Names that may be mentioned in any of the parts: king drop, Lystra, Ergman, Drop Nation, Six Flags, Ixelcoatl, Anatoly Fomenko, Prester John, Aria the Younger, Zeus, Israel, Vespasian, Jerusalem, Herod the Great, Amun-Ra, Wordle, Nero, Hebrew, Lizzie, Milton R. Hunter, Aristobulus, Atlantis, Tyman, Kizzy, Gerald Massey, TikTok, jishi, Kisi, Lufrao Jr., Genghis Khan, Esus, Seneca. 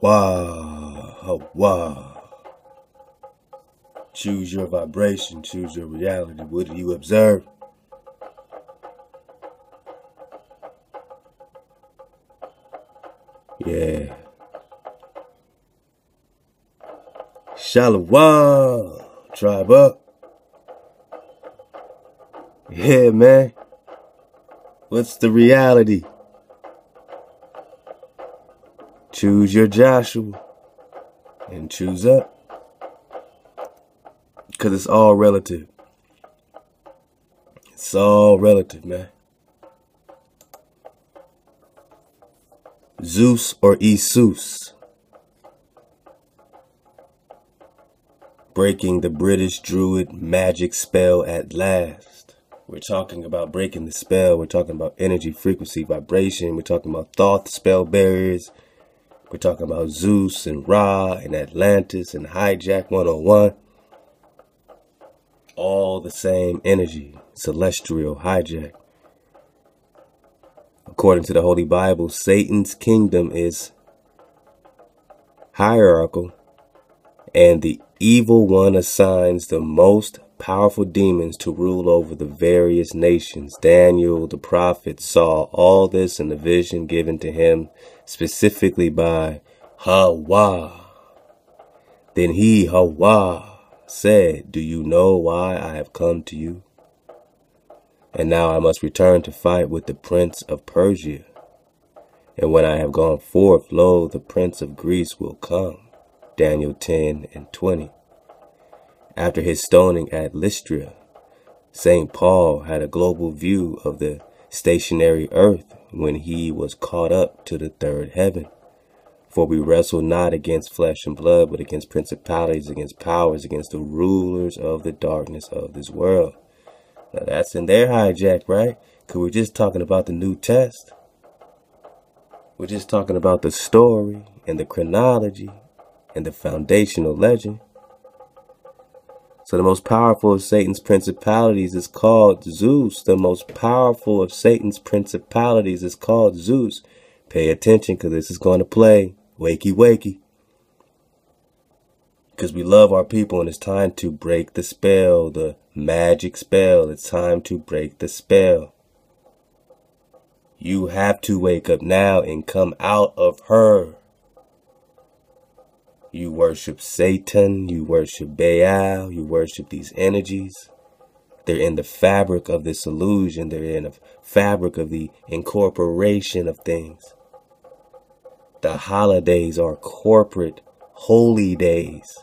Hawa, Hawa. Choose your vibration, choose your reality. What do you observe? Yeah. Shalawah, tribe up. Yeah, man. What's the reality? Choose your Joshua and choose up. Because it's all relative. It's all relative, man. Zeus or Esus. Breaking the British Druid magic spell at last. We're talking about breaking the spell. We're talking about energy, frequency, vibration. We're talking about Thoth spell barriers. We're talking about Zeus and Ra and Atlantis and Hijack 101. All the same energy. Celestial Hijack. According to the Holy Bible, Satan's kingdom is hierarchical, and the evil one assigns the most powerful demons to rule over the various nations. Daniel the prophet saw all this in the vision given to him specifically by Hawa. Then he, Hawa, said, "Do you know why I have come to you? And now I must return to fight with the prince of Persia. And when I have gone forth, lo, the prince of Greece will come." Daniel 10 and 20. After his stoning at Lystra, St. Paul had a global view of the stationary earth when he was caught up to the third heaven. For we wrestle not against flesh and blood, but against principalities, against powers, against the rulers of the darkness of this world. Now that's in their hijack, right? Because we're just talking about the New Test. We're just talking about the story and the chronology and the foundational legend. So the most powerful of Satan's principalities is called Zeus. The most powerful of Satan's principalities is called Zeus. Pay attention, because this is going to play wakey wakey. Because we love our people, and it's time to break the spell, the magic spell. It's time to break the spell. You have to wake up now and come out of her. You worship Satan, you worship Baal, you worship these energies. They're in the fabric of this illusion. They're in the fabric of the incorporation of things. The holidays are corporate holy days.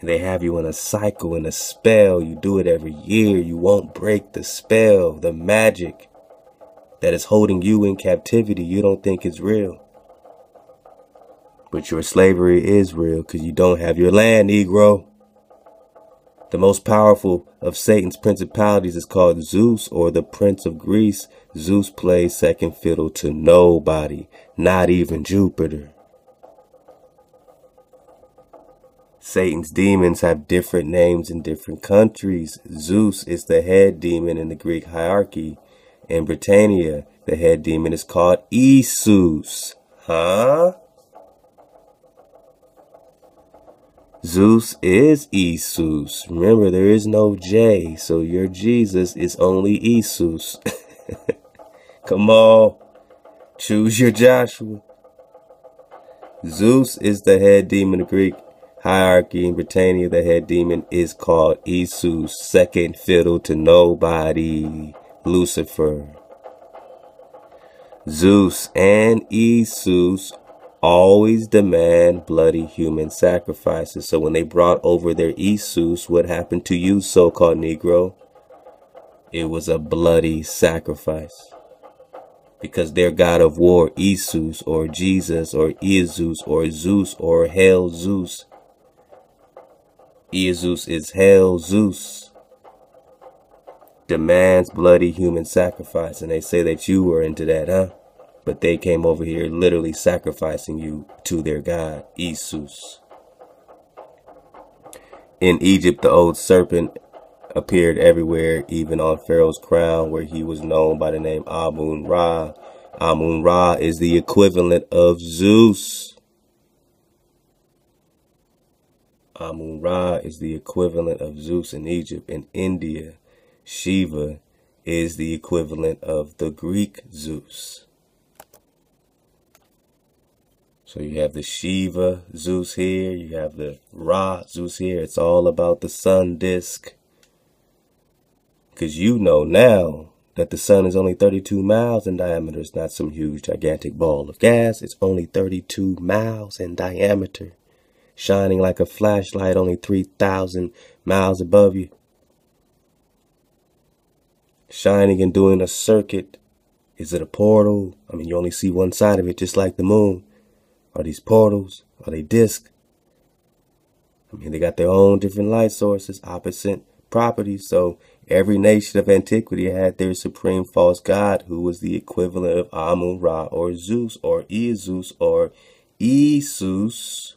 And they have you in a cycle, in a spell. You do it every year. You won't break the spell, the magic that is holding you in captivity. You don't think it's real. But your slavery is real, because you don't have your land, Negro. The most powerful of Satan's principalities is called Zeus, or the Prince of Greece. Zeus plays second fiddle to nobody, not even Jupiter. Satan's demons have different names in different countries. Zeus is the head demon in the Greek hierarchy. In Britannia, the head demon is called Esus. Huh? Zeus is Esus. Remember, there is no J, so your Jesus is only Esus. Come on. Choose your Joshua. Zeus is the head demon of Greek hierarchy. In Britannia, the head demon is called Esus. Second fiddle to nobody, Lucifer. Zeus and Esus always demand bloody human sacrifices. So when they brought over their Esus, what happened to you, so-called Negro? It was a bloody sacrifice. Because their god of war, Esus, or Jesus, or Esus, or Zeus, or Hell Zeus. Esus is Hell Zeus. Demands bloody human sacrifice. And they say that you were into that, huh? But they came over here literally sacrificing you to their god, Esus. In Egypt, the old serpent appeared everywhere, even on Pharaoh's crown, where he was known by the name Amun-Ra. Amun-Ra is the equivalent of Zeus. Amun-Ra is the equivalent of Zeus in Egypt. In India, Shiva is the equivalent of the Greek Zeus. So you have the Shiva Zeus here. You have the Ra Zeus here. It's all about the sun disk. Because you know now that the sun is only 32 miles in diameter. It's not some huge, gigantic ball of gas. It's only 32 miles in diameter, shining like a flashlight only 3,000 miles above you. Shining and doing a circuit. Is it a portal? I mean, you only see one side of it, just like the moon. Are these portals? Are they discs? I mean, they got their own different light sources, opposite properties. So every nation of antiquity had their supreme false god, who was the equivalent of Amun-Ra or Zeus or Esus or Esus.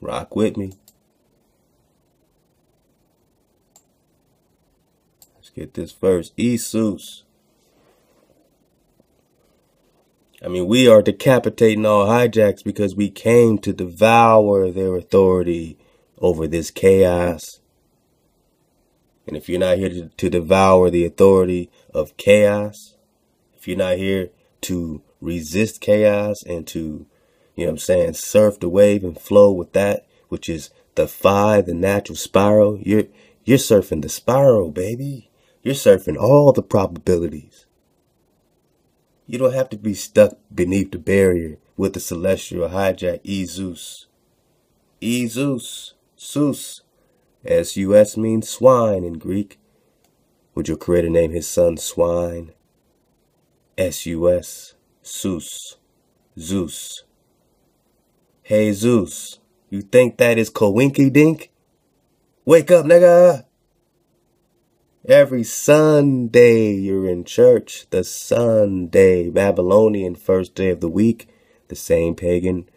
Rock with me. Let's get this first. Esus. I mean, we are decapitating all hijacks because we came to devour their authority over this chaos. And if you're not here to devour the authority of chaos, if you're not here to resist chaos and to, you know what I'm saying, surf the wave and flow with that, which is the phi, the natural spiral, you're surfing the spiral, baby. You're surfing all the probabilities. You don't have to be stuck beneath the barrier with the celestial hijack Esus. Esus, Sus, S-U-S means swine in Greek. Would your creator name his son swine? S-U-S, Sus, Zeus. Hey Zeus, you think that is coinkydink? Wake up, nigga! Every Sunday you're in church, the Sunday, Babylonian first day of the week, the same pagan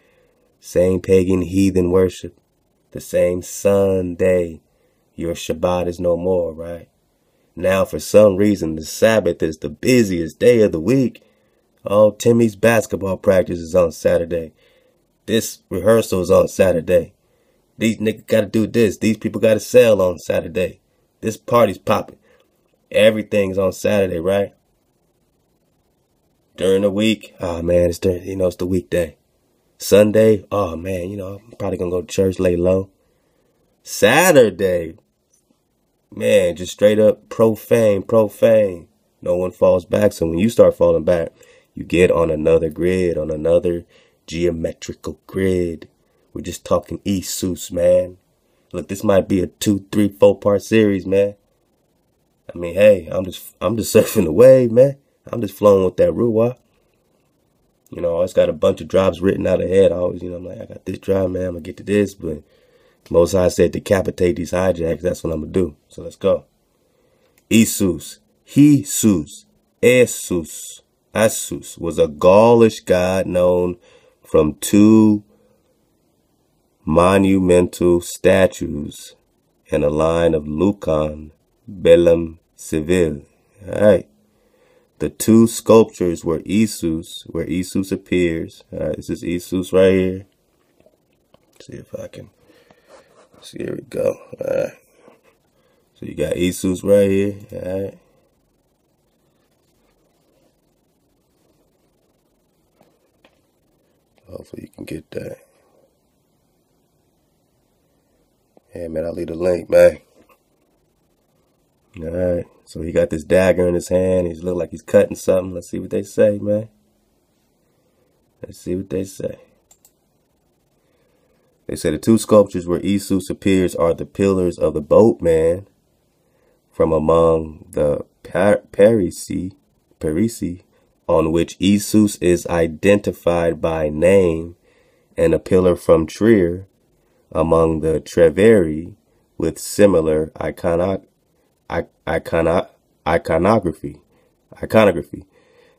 heathen worship, the same Sunday. Your Shabbat is no more, right? Now for some reason the Sabbath is the busiest day of the week. All Timmy's basketball practice is on Saturday. This rehearsal is on Saturday. These niggas gotta do this. These people gotta sell on Saturday. This party's popping. Everything's on Saturday, right? During the week, oh man, it's during, you know, it's the weekday. Sunday, oh man, you know, I'm probably gonna go to church, lay low. Saturday, man, just straight up profane. No one falls back. So when you start falling back, you get on another grid, on another geometrical grid. We're just talking Esus, man. Look, this might be a 2, 3, 4-part series, man. I mean, hey, I'm just surfing the wave, man. I'm just flowing with that ruwa. You know, I always got a bunch of drops written out ahead. I always, you know, I'm like, I got this drop, man. I'm gonna get to this, but Most High said decapitate these hijacks. That's what I'm gonna do. So let's go. Esus, Hesus, Esus, Asus was a Gaulish god known from two monumental statues and a line of Lucan, Belem, Seville. All right. The two sculptures were Esus, where Esus appears. All right, this is Esus right here. Let's see if I can. See, here we go. All right. So you got Esus right here. All right. Hopefully you can get that. Hey man, I'll leave the link, man. Alright, so he got this dagger in his hand. He's look like he's cutting something. Let's see what they say, man. Let's see what they say. They say the two sculptures where Esus appears are the pillars of the boatman from among the Parisi, on which Esus is identified by name, and a pillar from Trier among the Treveri with similar iconography.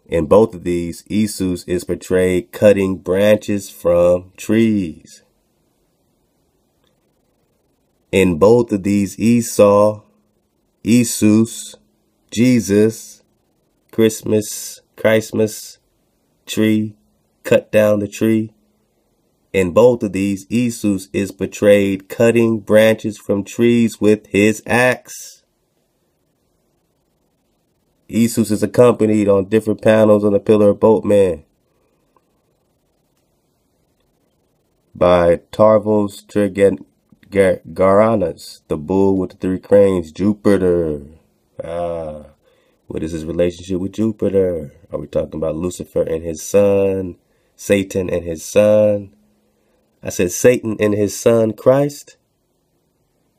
In both of these, Esus is portrayed cutting branches from trees. In both of these, Esau, Esus, Jesus, Christmas, tree, cut down the tree. In both of these, Esus is portrayed cutting branches from trees with his axe. Esus is accompanied on different panels on the pillar of boatman by Tarvos Trigaranas, the bull with the three cranes, Jupiter. Ah, what is his relationship with Jupiter? Are we talking about Lucifer and his son, Satan and his son? I said Satan and his son Christ,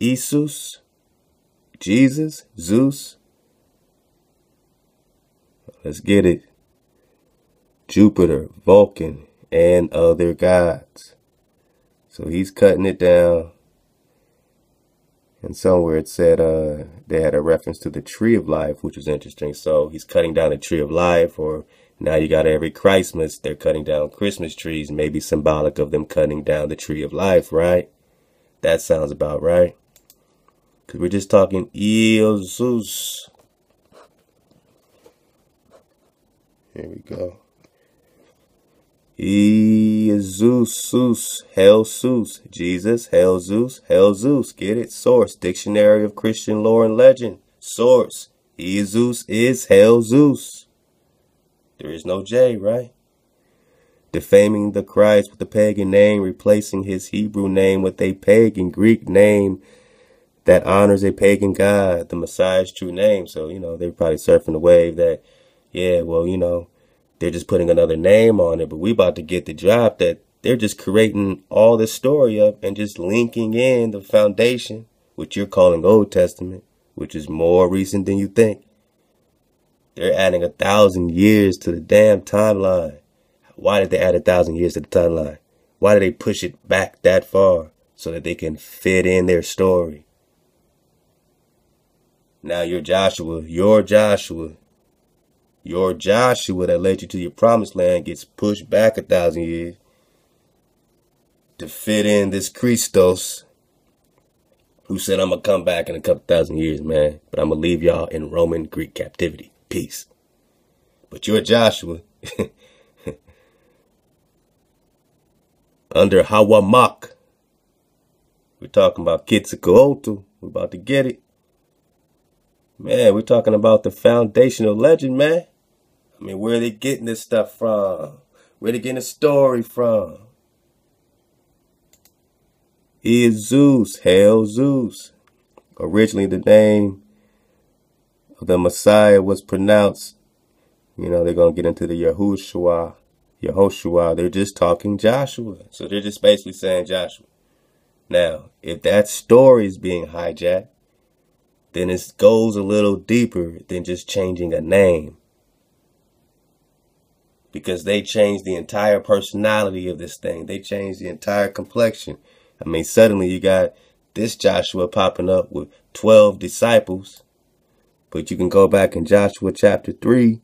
Esus, Jesus, Zeus. Let's get it. Jupiter, Vulcan, and other gods. So he's cutting it down. And somewhere it said they had a reference to the tree of life, which was interesting. So he's cutting down the tree of life, or now you got every Christmas, they're cutting down Christmas trees, maybe symbolic of them cutting down the tree of life, right? That sounds about right. Because we're just talking Esus. Here we go. Esus, Hell Zeus, Jesus, Hell Zeus, Hell Zeus. Get it? Source, Dictionary of Christian Lore and Legend. Source, Esus is Hell Zeus. There is no J, right? Defaming the Christ with a pagan name, replacing his Hebrew name with a pagan Greek name that honors a pagan god, the Messiah's true name. So, you know, they're probably surfing the wave that, yeah, well, you know, they're just putting another name on it. But we about to get the drop that they're just creating all this story up and just linking in the foundation, which you're calling Old Testament, which is more recent than you think. They're adding 1,000 years to the damn timeline. Why did they add 1,000 years to the timeline? Why did they push it back that far so that they can fit in their story? Now your Joshua that led you to your promised land gets pushed back 1,000 years to fit in this Christos who said, I'm going to come back in a couple 1,000 years, man, but I'm going to leave y'all in Roman Greek captivity. Peace. But you're Joshua. Under Hawamak. We're talking about Quetzalcoatl. We're about to get it. Man, we're talking about the foundational legend, man. I mean, where are they getting this stuff from? Where are they getting the story from? Is Zeus, Hell Zeus. Originally the name the Messiah was pronounced, you know, they're going to get into the Yehoshua. They're just talking Joshua. So they're just basically saying Joshua. Now, if that story is being hijacked, then it goes a little deeper than just changing a name. Because they changed the entire personality of this thing. They changed the entire complexion. I mean, suddenly you got this Joshua popping up with 12 disciples. But you can go back in Joshua chapter 3,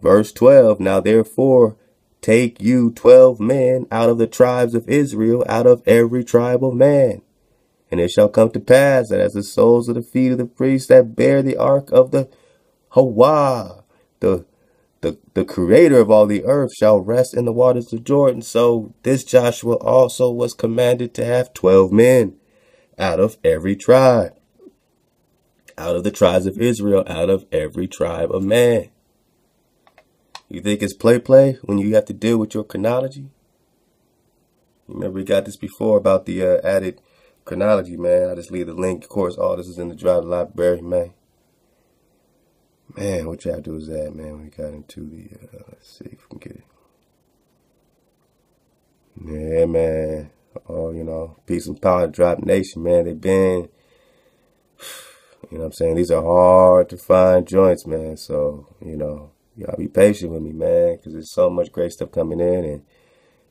verse 12. Now, therefore, take you 12 men out of the tribes of Israel, out of every tribe of man. And it shall come to pass that as the soles of the feet of the priests that bear the ark of the Hawa, the creator of all the earth, shall rest in the waters of Jordan. So this Joshua also was commanded to have 12 men out of every tribe. Out of the tribes of Israel, out of every tribe of man. You think it's play when you have to deal with your chronology? Remember, we got this before about the added chronology, man. I just leave the link. Of course, all this is in the Drive Library, man. Man, what chapter was that, man? We got into the, let's see if we can get it. Yeah, man. Oh, you know, peace and power, drop nation, man. They've been... You know what I'm saying? These are hard to find joints, man. So, you know, y'all be patient with me, man, because there's so much great stuff coming in and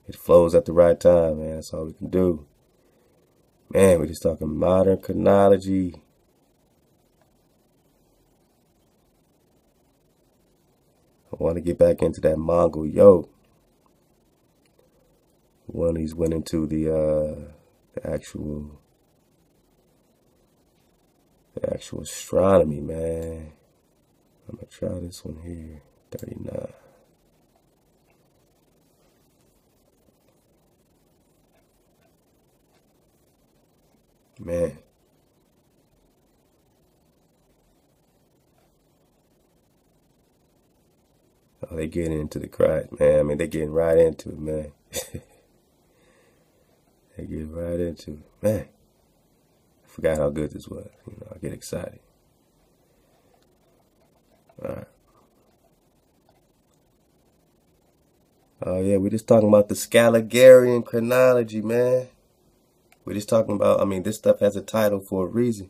it flows at the right time, man. That's all we can do. Man, we're just talking modern chronology. I want to get back into that Mongol yoke when he's went into the actual... actual astronomy, man. I'm gonna try this one here. 39. Man. Oh, they getting into the crowd, man. I mean, they getting right into it, man. They get right into it. Man, I forgot how good this was. You know, I get excited. All right. Oh, yeah, we're just talking about the Scaligerian chronology, man. We're just talking about, I mean, this stuff has a title for a reason.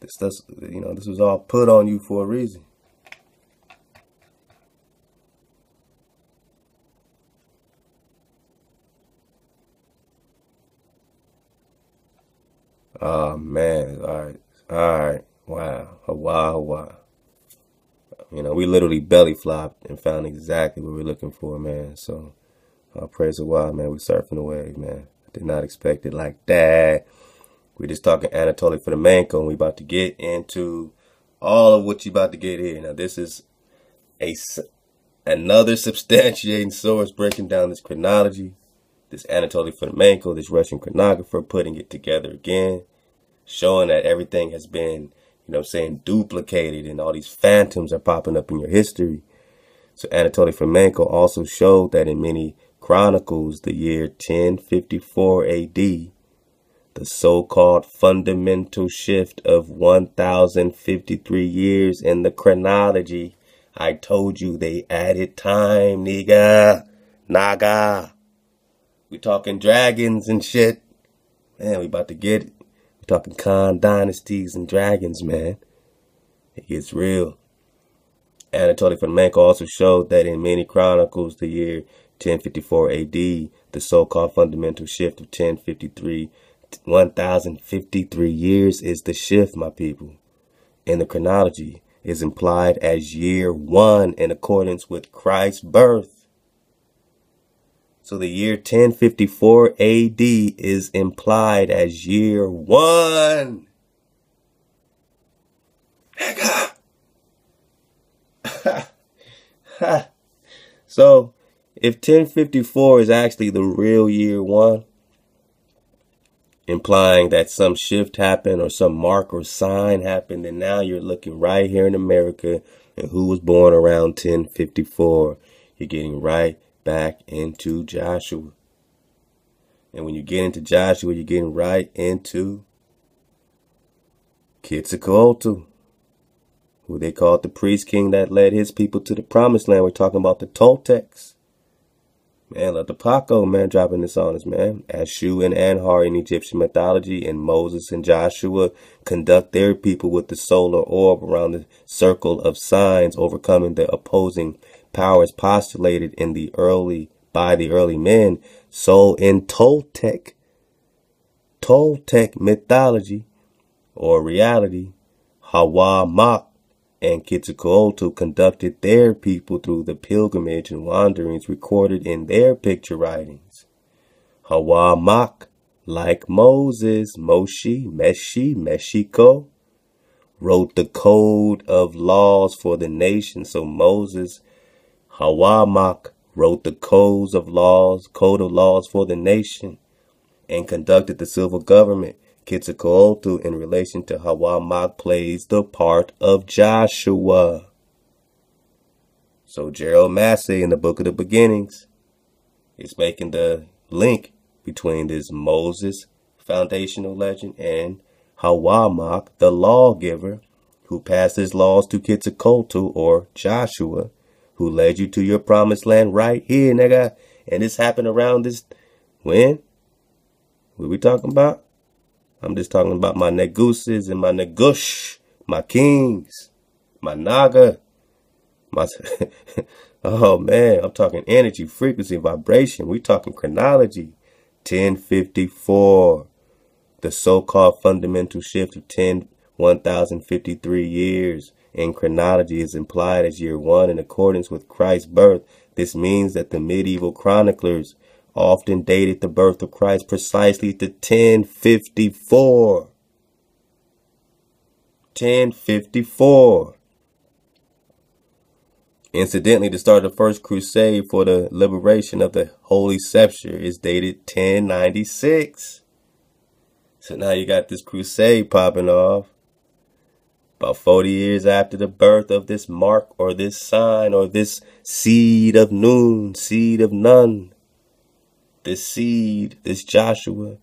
This stuff, you know, this was all put on you for a reason. Oh, man. All right. All right. Wow. Wow. You know, we literally belly flopped and found exactly what we were looking for, man. So, praise the wild, man. We're surfing the wave, man. I did not expect it like that. We're just talking Anatoly Fomenko, and we're about to get into all of what you're about to get here. Now, this is another substantiating source breaking down this chronology. This Anatoly Fomenko, this Russian chronographer, putting it together again. Showing that everything has been, you know what I'm saying, duplicated, and all these phantoms are popping up in your history. So Anatoly Fomenko also showed that in many chronicles, the year 1054 AD, the so-called fundamental shift of 1,053 years in the chronology. I told you they added time, nigga. Naga. We talking dragons and shit. Man, we about to get it. Talking Khan dynasties and dragons, man. It gets real. Anatoly Fomenko also showed that in many chronicles, the year 1054 AD, the so-called fundamental shift of 1,053 years is the shift, my people. In the chronology, is implied as year one in accordance with Christ's birth. So the year 1054 AD is implied as year one. So if 1054 is actually the real year one, implying that some shift happened or some mark or sign happened, then now you're looking right here in America and who was born around 1054. You're getting right back into Joshua. And when you get into Joshua, you're getting right into Quetzalcoatl, who they called the priest king that led his people to the promised land. We're talking about the Toltecs. Man, let the Paco, man, dropping this on us, man. Ashu and Anhar in Egyptian mythology, and Moses and Joshua conduct their people with the solar orb around the circle of signs, overcoming the opposing powers postulated in the early by the early men. So in Toltec mythology or reality, Hawa Mach and Quetzalcoatl conducted their people through the pilgrimage and wanderings recorded in their picture writings. Hawa Mach, like Moses, Mexico, wrote the code of laws for the nation. So Moses, Hawa Mach, wrote the code of laws for the nation and conducted the civil government. Quetzalcoatl, in relation to Hawa Mach, plays the part of Joshua. So Gerald Massey in the Book of the Beginnings is making the link between this Moses foundational legend and Hawa Mach, the lawgiver, who passed his laws to Quetzalcoatl or Joshua, who led you to your promised land right here, nigga. And this happened around this... When? What we talking about? I'm just talking about my Neguses and my Negush. My kings. My Naga. My... Oh, man. I'm talking energy, frequency, vibration. We talking chronology. 1054. The so-called fundamental shift of 1,053 years. In chronology is implied as year one in accordance with Christ's birth. This means that the medieval chroniclers often dated the birth of Christ precisely to 1054. 1054. Incidentally, the start of the First Crusade for the liberation of the Holy Sepulchre is dated 1096. So now you got this crusade popping off about 40 years after the birth of this mark or this sign or this seed of Nun, seed of Nun. This seed, this Joshua,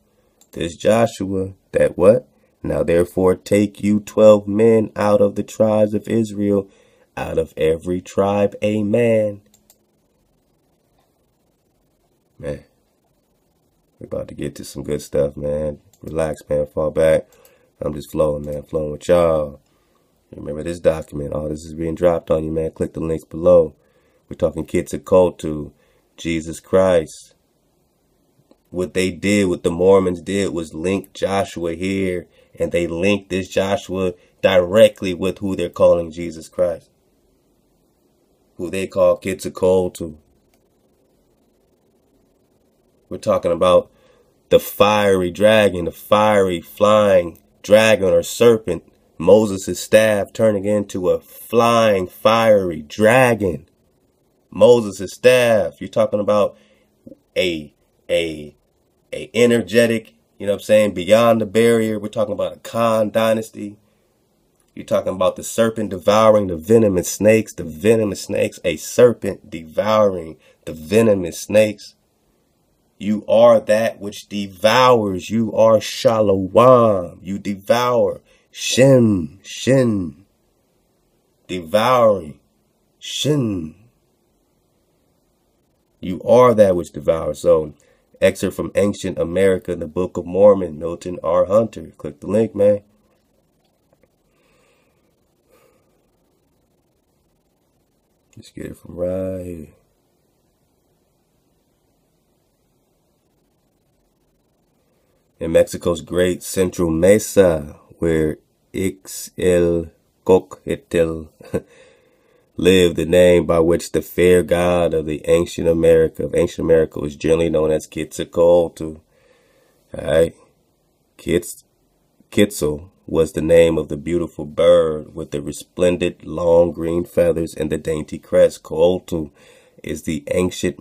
that what? Now therefore take you 12 men out of the tribes of Israel, out of every tribe a man. Man, we're about to get to some good stuff, man. Relax, man, fall back. I'm just flowing, man, flowing with y'all. Remember this document, all this is being dropped on you, man. Click the links below. We're talking Quetzalcoatl, Jesus Christ. What they did, what the Mormons did, was link Joshua here, and they linked this Joshua directly with who they're calling Jesus Christ, who they call Quetzalcoatl. We're talking about the fiery dragon, the fiery flying dragon or serpent, Moses' staff turning into a flying fiery dragon. Moses' staff, you're talking about a energetic, you know what I'm saying, beyond the barrier. We're talking about a Khan dynasty. You're talking about the serpent devouring the venomous snakes, a serpent devouring the venomous snakes. You are that which devours. You are Shalom. You devour. Shem, Shin. Devouring. Shin. You are that which devours. So, excerpt from Ancient America, the Book of Mormon, Milton R. Hunter. Click the link, man. Let's get it from right here. In Mexico's Great Central Mesa, where Ixelcoatl lived, the name by which the fair god of ancient America was generally known as Quetzalcoatl. Alright? Quetzal was the name of the beautiful bird with the resplendent long green feathers and the dainty crest. Coatl is the ancient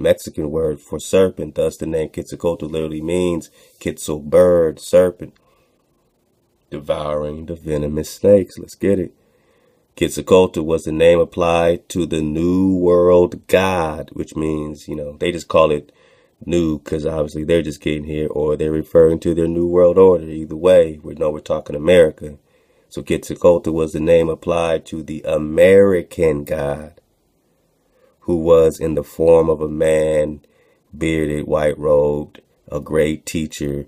Mexican word for serpent. Thus the name Quetzalcoatl literally means Quetzal bird, serpent, devouring the venomous snakes. Let's get it. Quetzalcoatl was the name applied to the New World God, which means, you know, they just call it new because obviously they're just getting here, or they're referring to their New World Order. Either way, we know we're talking America. So Quetzalcoatl was the name applied to the American God, who was in the form of a man, bearded, white-robed, a great teacher,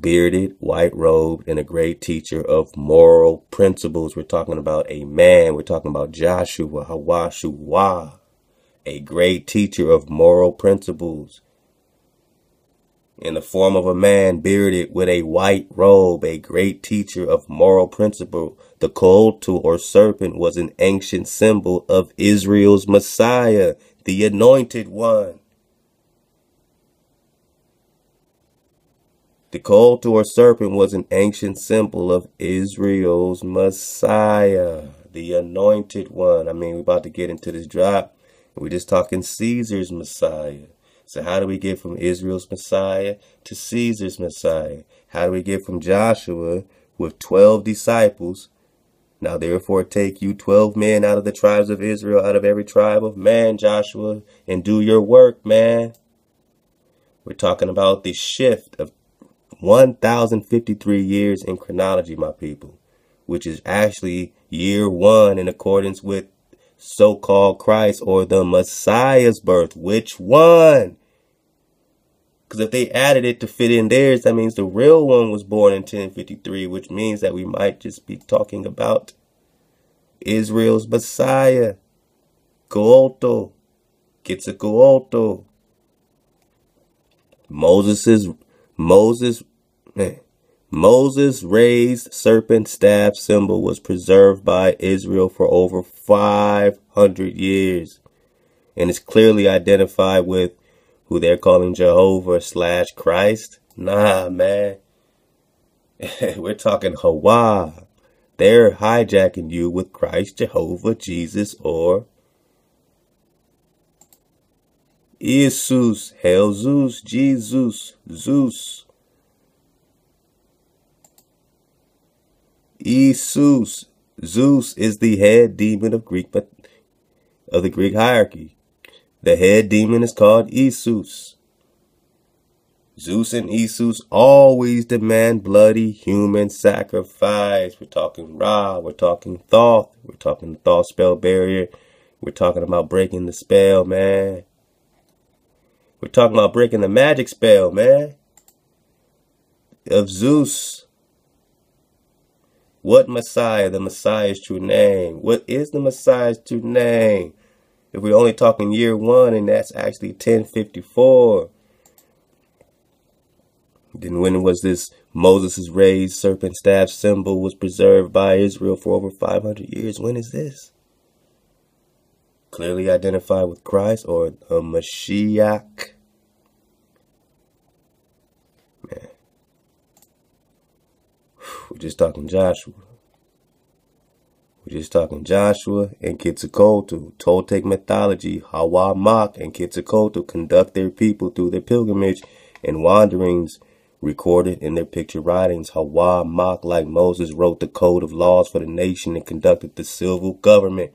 bearded, white-robed, and a great teacher of moral principles. We're talking about a man. We're talking about Joshua, Hawashua, a great teacher of moral principles. In the form of a man, bearded, with a white robe, a great teacher of moral principle. The Coatl or serpent was an ancient symbol of Israel's Messiah, the Anointed One. The Coatl or serpent was an ancient symbol of Israel's Messiah, the Anointed One. I mean, we're about to get into this drop. We're just talking Caesar's Messiah. So how do we get from Israel's Messiah to Caesar's Messiah? How do we get from Joshua with 12 disciples? Now therefore take you 12 men out of the tribes of Israel, out of every tribe of man, Joshua, and do your work, man. We're talking about the shift of 1,053 years in chronology, my people, which is actually year one in accordance with so-called Christ or the Messiah's birth. Which one? Because if they added it to fit in theirs, that means the real one was born in 1053, which means that we might just be talking about Israel's Messiah, Quetzalcoatl, Quetzalcoatl. Moses' raised serpent staff symbol was preserved by Israel for over 500 years, and is clearly identified with who they're calling Jehovah/Christ? Nah, man. We're talking Hawa. They're hijacking you with Christ, Jehovah, Jesus, or Esus, Hell Zeus, Jesus, Zeus. Esus. Zeus is the head demon of the Greek hierarchy. The head demon is called Esus. Zeus and Esus always demand bloody human sacrifice. We're talking Ra, we're talking Thoth, we're talking Thoth spell barrier. We're talking about breaking the spell, man. We're talking about breaking the magic spell, man, of Zeus. What Messiah? The Messiah's true name. What is the Messiah's true name? If we're only talking year one, and that's actually 1054. Then when was this Moses' raised serpent staff symbol was preserved by Israel for over 500 years? When is this? Clearly identified with Christ or a Mashiach. Man. We're just talking Joshua. We're just talking Joshua and Quetzalcoatl. Toltec mythology, Hawamak and Quetzalcoatl conduct their people through their pilgrimage and wanderings, recorded in their picture writings. Hawamak, like Moses, wrote the code of laws for the nation and conducted the civil government.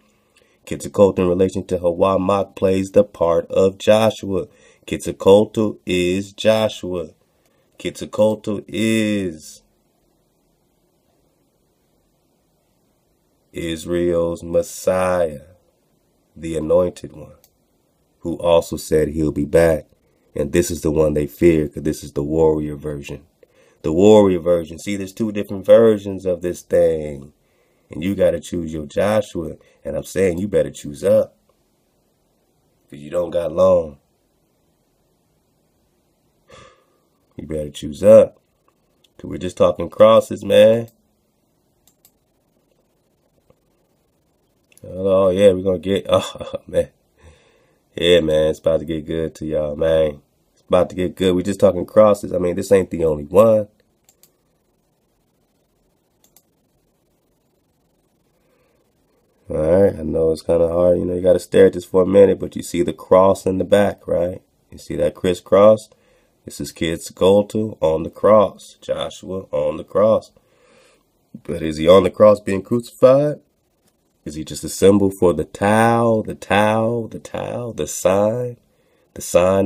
Quetzalcoatl in relation to Hawamak plays the part of Joshua. Quetzalcoatl is Joshua. Quetzalcoatl is Israel's Messiah, the anointed one, who also said he'll be back. And this is the one they fear, because this is the warrior version. The warrior version. See, there's two different versions of this thing. And you got to choose your Joshua. And I'm saying you better choose up, because you don't got long. You better choose up, because we're just talking crosses, man. Oh, yeah, we're going to get... Oh, man. Yeah, man, it's about to get good to y'all, man. It's about to get good. We're just talking crosses. I mean, this ain't the only one. All right, I know it's kind of hard. You know, you got to stare at this for a minute, but you see the cross in the back, right? You see that crisscross? This is Quetzalcoatl on the cross. Joshua on the cross. But is he on the cross being crucified? Is he just a symbol for the Tau, the Tau, the Tau, the sign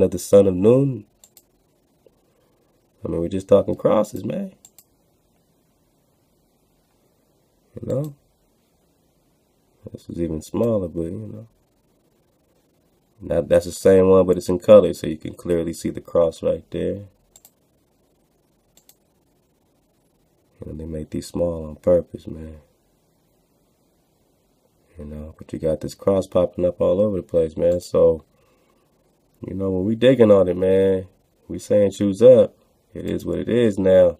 of the son of Nun? I mean, we're just talking crosses, man. You know? This is even smaller, but, you know. Now, that's the same one, but it's in color, so you can clearly see the cross right there. And they make these small on purpose, man. You know, but you got this cross popping up all over the place, man. So, you know, when we digging on it, man, we saying choose up. It is what it is now.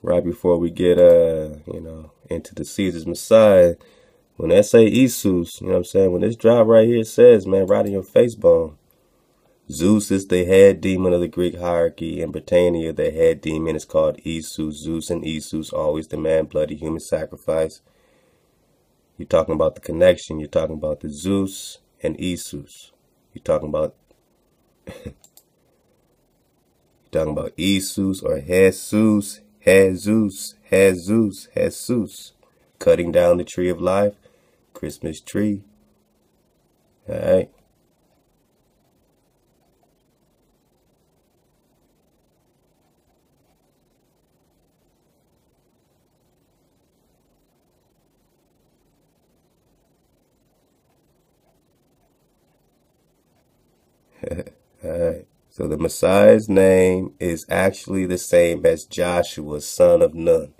Right before we get, you know, into the Caesar's Messiah, when that say Esus, you know what I'm saying? When this drop right here says, man, right in your face bone. Zeus is the head demon of the Greek hierarchy. In Britannia, the head demon is called Esus. Zeus and Esus always demand bloody human sacrifice. You're talking about the connection. You're talking about the Zeus and Esus. You're talking about Esus or Jesus, Jesus, Jesus, Jesus. Cutting down the tree of life, Christmas tree. All right. Alright, so the Messiah's name is actually the same as Joshua, son of Nun.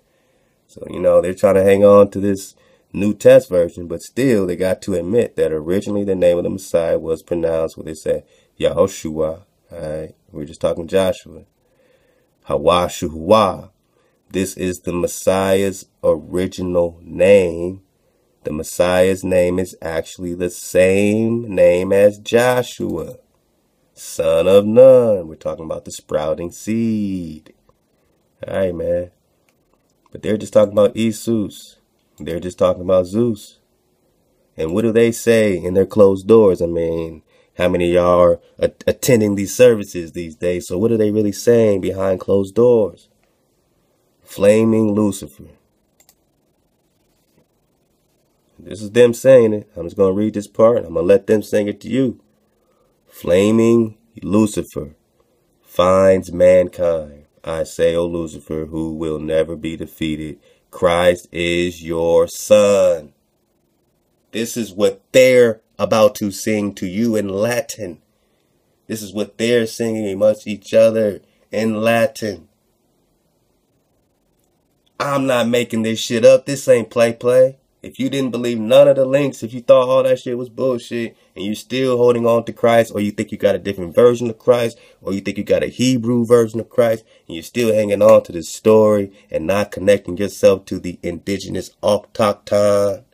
So, you know, they're trying to hang on to this New Test version, but still they got to admit that originally the name of the Messiah was pronounced when they said Yahoshua. Alright, we're just talking Joshua. Hawashuwa. This is the Messiah's original name. The Messiah's name is actually the same name as Joshua, son of Nun. We're talking about the sprouting seed. All right, man. But they're just talking about Esus. They're just talking about Zeus. And what do they say in their closed doors? I mean, how many of y'all are attending these services these days? So what are they really saying behind closed doors? Flaming Lucifer. This is them saying it. I'm just going to read this part. I'm going to let them sing it to you. Flaming Lucifer finds mankind. I say, O Lucifer, who will never be defeated, Christ is your son. This is what they're about to sing to you in Latin. This is what they're singing amongst each other in Latin. I'm not making this shit up. This ain't play. If you didn't believe none of the links, if you thought all that shit was bullshit, and you're still holding on to Christ, or you think you got a different version of Christ, or you think you got a Hebrew version of Christ, and you're still hanging on to this story and not connecting yourself to the indigenous autochthon,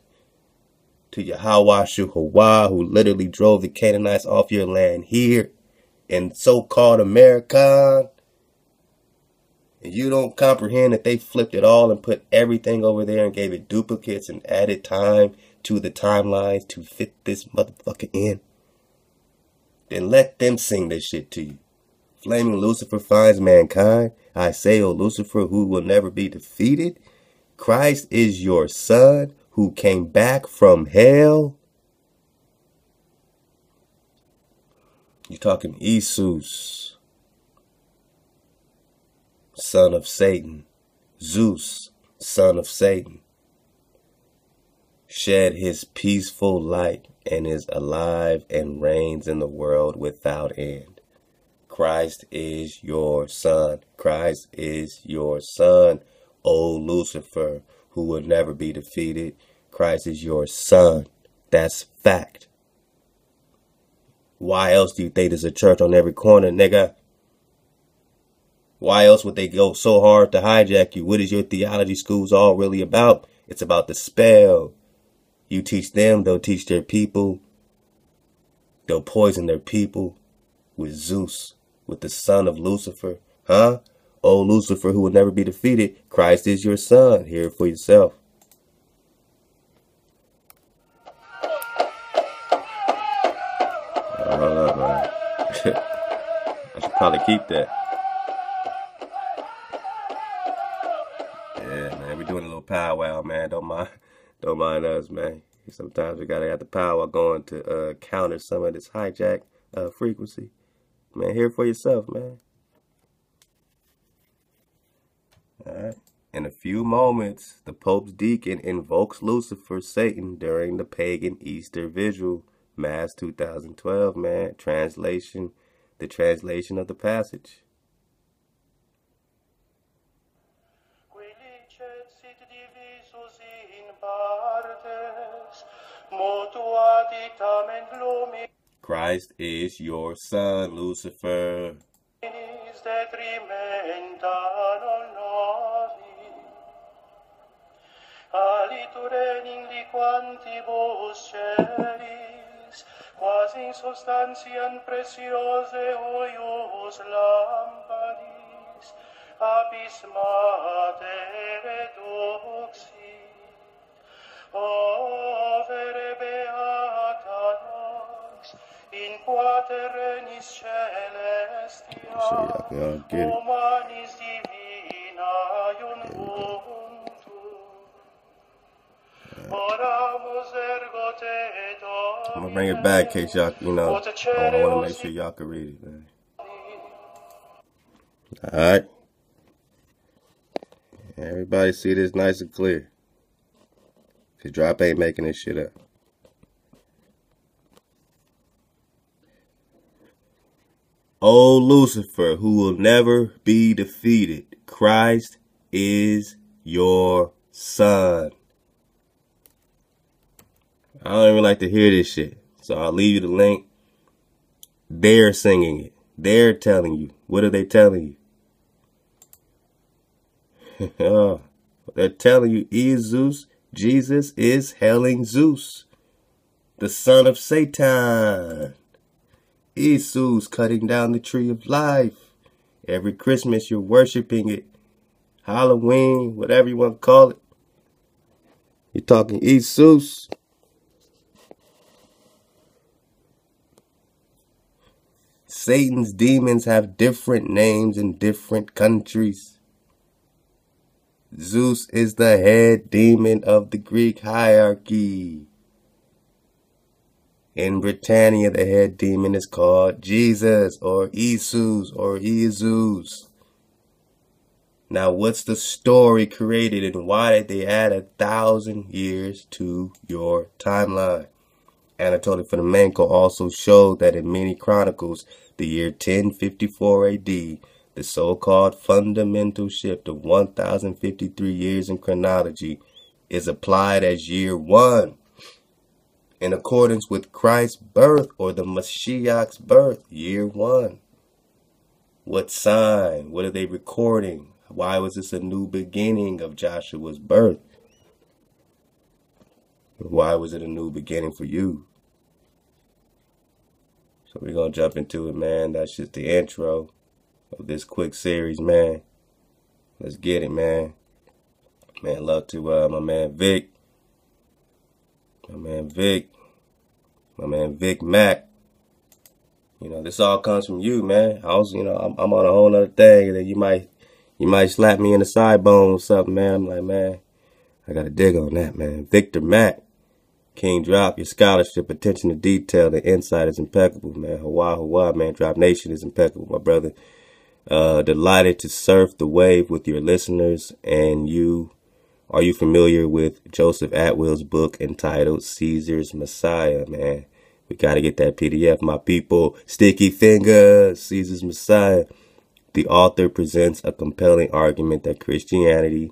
to Yahweh Shuhawa, who literally drove the Canaanites off your land here in so-called America. And you don't comprehend that they flipped it all and put everything over there and gave it duplicates and added time to the timelines to fit this motherfucker in. Then let them sing this shit to you. Flaming Lucifer finds mankind. I say, O Lucifer, who will never be defeated. Christ is your son who came back from hell. You're talking Esus, son of Satan. Zeus, son of Satan, shed his peaceful light and is alive and reigns in the world without end. Christ is your son. Christ is your son, O Lucifer, who will never be defeated. Christ is your son. That's fact. Why else do you think there's a church on every corner, nigga? Why else would they go so hard to hijack you? What is your theology schools all really about? It's about the spell. You teach them, they'll teach their people. They'll poison their people with Zeus, with the son of Lucifer. Huh? O Lucifer, who will never be defeated, Christ is your son. Hear it for yourself. I should probably keep that. Doing a little powwow, man. Don't mind us, man. Sometimes we gotta have the power going to counter some of this hijack frequency, man. Hear it for yourself, man. All right. In a few moments, the Pope's deacon invokes Lucifer, Satan, during the pagan Easter vigil, Mass 2012, man. Translation, the translation of the passage. Christ is your son, Lucifer. I'll get it. I'm gonna bring it back in case y'all, I wanna make sure y'all can read it, man. Alright. Everybody see this nice and clear. Cause Drop ain't making this shit up. O Lucifer, who will never be defeated, Christ is your son. I don't even like to hear this shit, so I'll leave you the link. They're singing it. They're telling you. What are they telling you? They're telling you Esus, Jesus is hailing Zeus, the son of Satan. Esus cutting down the tree of life. Every Christmas you're worshiping it. Halloween, whatever you want to call it. You're talking Esus. Satan's demons have different names in different countries. Zeus is the head demon of the Greek hierarchy. In Britannia, the head demon is called Jesus or Esus or Esus. Now, what's the story created and why did they add 1,000 years to your timeline? Anatoly Fomenko also showed that in many chronicles, the year 1054 AD, the so-called fundamental shift of 1,053 years in chronology is applied as year 1. In accordance with Christ's birth or the Mashiach's birth, year 1. What sign? What are they recording? Why was this a new beginning of Joshua's birth? Why was it a new beginning for you? So we're going to jump into it, man. That's just the intro of this quick series, man. Let's get it, man. Man, love to my man Vic. My man Vic. My man Vic Mac. You know, this all comes from you, man. I was, you know, I'm on a whole other thing that you might slap me in the side bone or something, man. I'm like, man, I got to dig on that, man. Victor Mack, King Drop, your scholarship, attention to detail, the insight is impeccable, man. Hawaii, Hawaii, man. Drop Nation is impeccable, my brother. Delighted to surf the wave with your listeners. And you, are you familiar with Joseph Atwill's book entitled Caesar's Messiah, man? We got to get that PDF, my people. Sticky Fingers, Caesar's Messiah. The author presents a compelling argument that Christianity,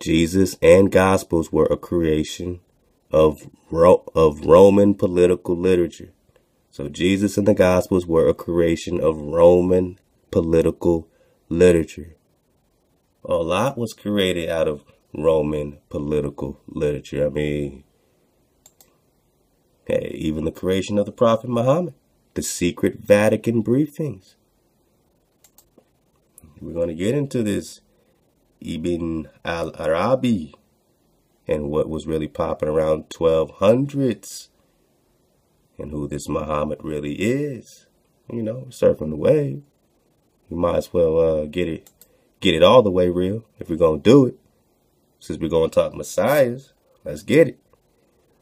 Jesus, and Gospels were a creation of Roman political literature. So Jesus and the Gospels were a creation of Roman political literature. A lot was created out of Roman political literature. I mean, hey, even the creation of the Prophet Muhammad, the secret Vatican briefings. We're going to get into this Ibn al-Arabi and what was really popping around 1200s and who this Muhammad really is. You know, surfing the wave. We might as well get it all the way real if we're going to do it. Since we're going to talk messiahs, let's get it.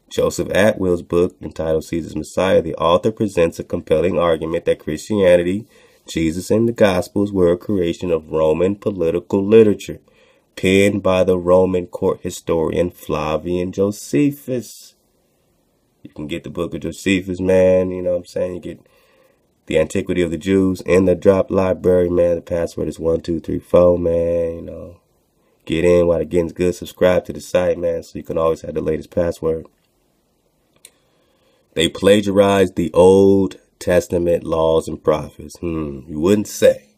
Joseph Atwill's book entitled Caesar's Messiah, the author presents a compelling argument that Christianity, Jesus and the Gospels were a creation of Roman political literature, penned by the Roman court historian Flavius Josephus. You can get the book of Josephus, man. You know what I'm saying? You get The Antiquity of the Jews in the Drop Library, man. The password is 1234, man. You know, get in while the getting's good. Subscribe to the site, man, so you can always have the latest password. They plagiarized the Old Testament laws and prophets. You wouldn't say.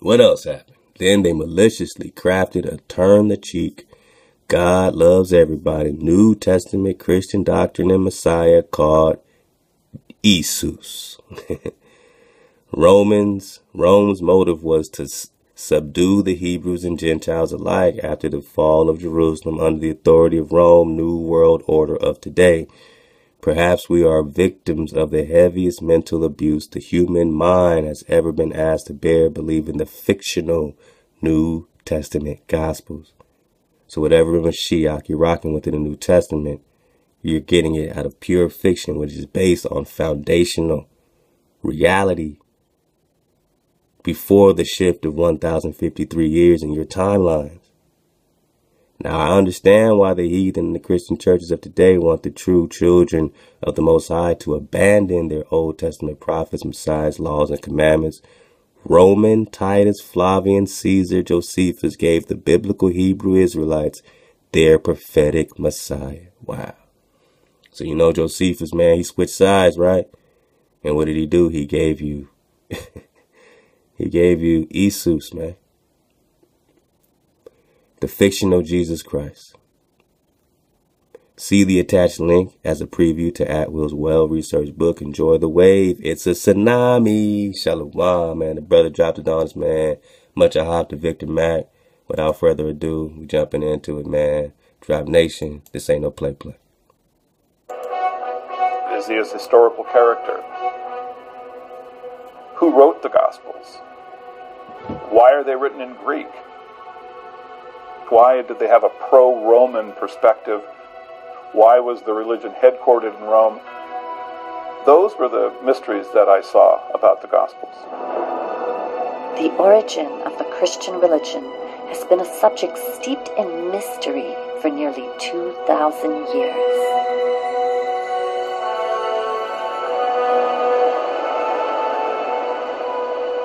What else happened? Then they maliciously crafted a turn-the-cheek, God loves everybody, New Testament Christian doctrine and Messiah called Esus. Rome's motive was to subdue the Hebrews and Gentiles alike after the fall of Jerusalem under the authority of Rome, New World Order of today. Perhaps we are victims of the heaviest mental abuse the human mind has ever been asked to bear, believing the fictional New Testament Gospels. So whatever Mashiach you're rocking with in the New Testament, you're getting it out of pure fiction, which is based on foundational reality before the shift of 1,053 years in your timelines. Now, I understand why the heathen and the Christian churches of today want the true children of the Most High to abandon their Old Testament prophets, messiahs, laws, and commandments. Roman, Titus, Flavian, Caesar, Josephus gave the biblical Hebrew Israelites their prophetic messiah. Wow. So, you know, Josephus, man, he switched sides, right? And what did he do? He gave you, he gave you Esus, man. The fictional Jesus Christ. See the attached link as a preview to Atwill's well-researched book. Enjoy the wave. It's a tsunami. Shalom, man. The brother dropped it on us, man. Much a hop to Victor Mack. Without further ado, we jumping into it, man. Drop Nation. This ain't no play. Visia's historical character. Who wrote the Gospels? Why are they written in Greek? Why did they have a pro-Roman perspective? Why was the religion headquartered in Rome? Those were the mysteries that I saw about the Gospels. The origin of the Christian religion has been a subject steeped in mystery for nearly 2,000 years.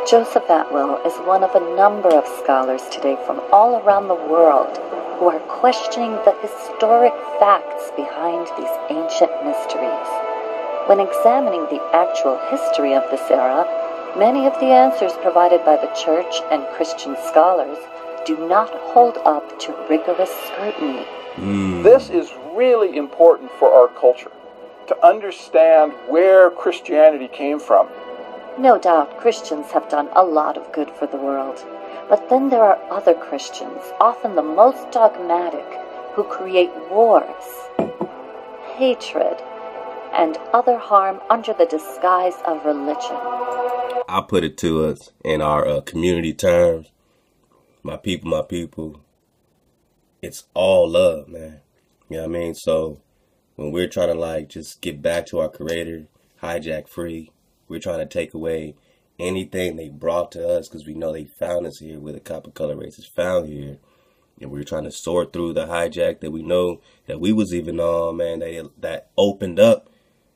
Joseph Atwill is one of a number of scholars today from all around the world who are questioning the historic facts behind these ancient mysteries. When examining the actual history of this era, many of the answers provided by the church and Christian scholars do not hold up to rigorous scrutiny. This is really important for our culture, to understand where Christianity came from. No doubt Christians have done a lot of good for the world, but then there are other Christians, often the most dogmatic, who create wars, hatred, and other harm under the disguise of religion. I put it to us in our community terms, my people, it's all love, man. You know what I mean? So when we're trying to like just get back to our creator, hijack free, we're trying to take away anything they brought to us because we know they found us here, where the copper-colored race is found here. And we're trying to sort through the hijack that we know that we was even on, man, that opened up,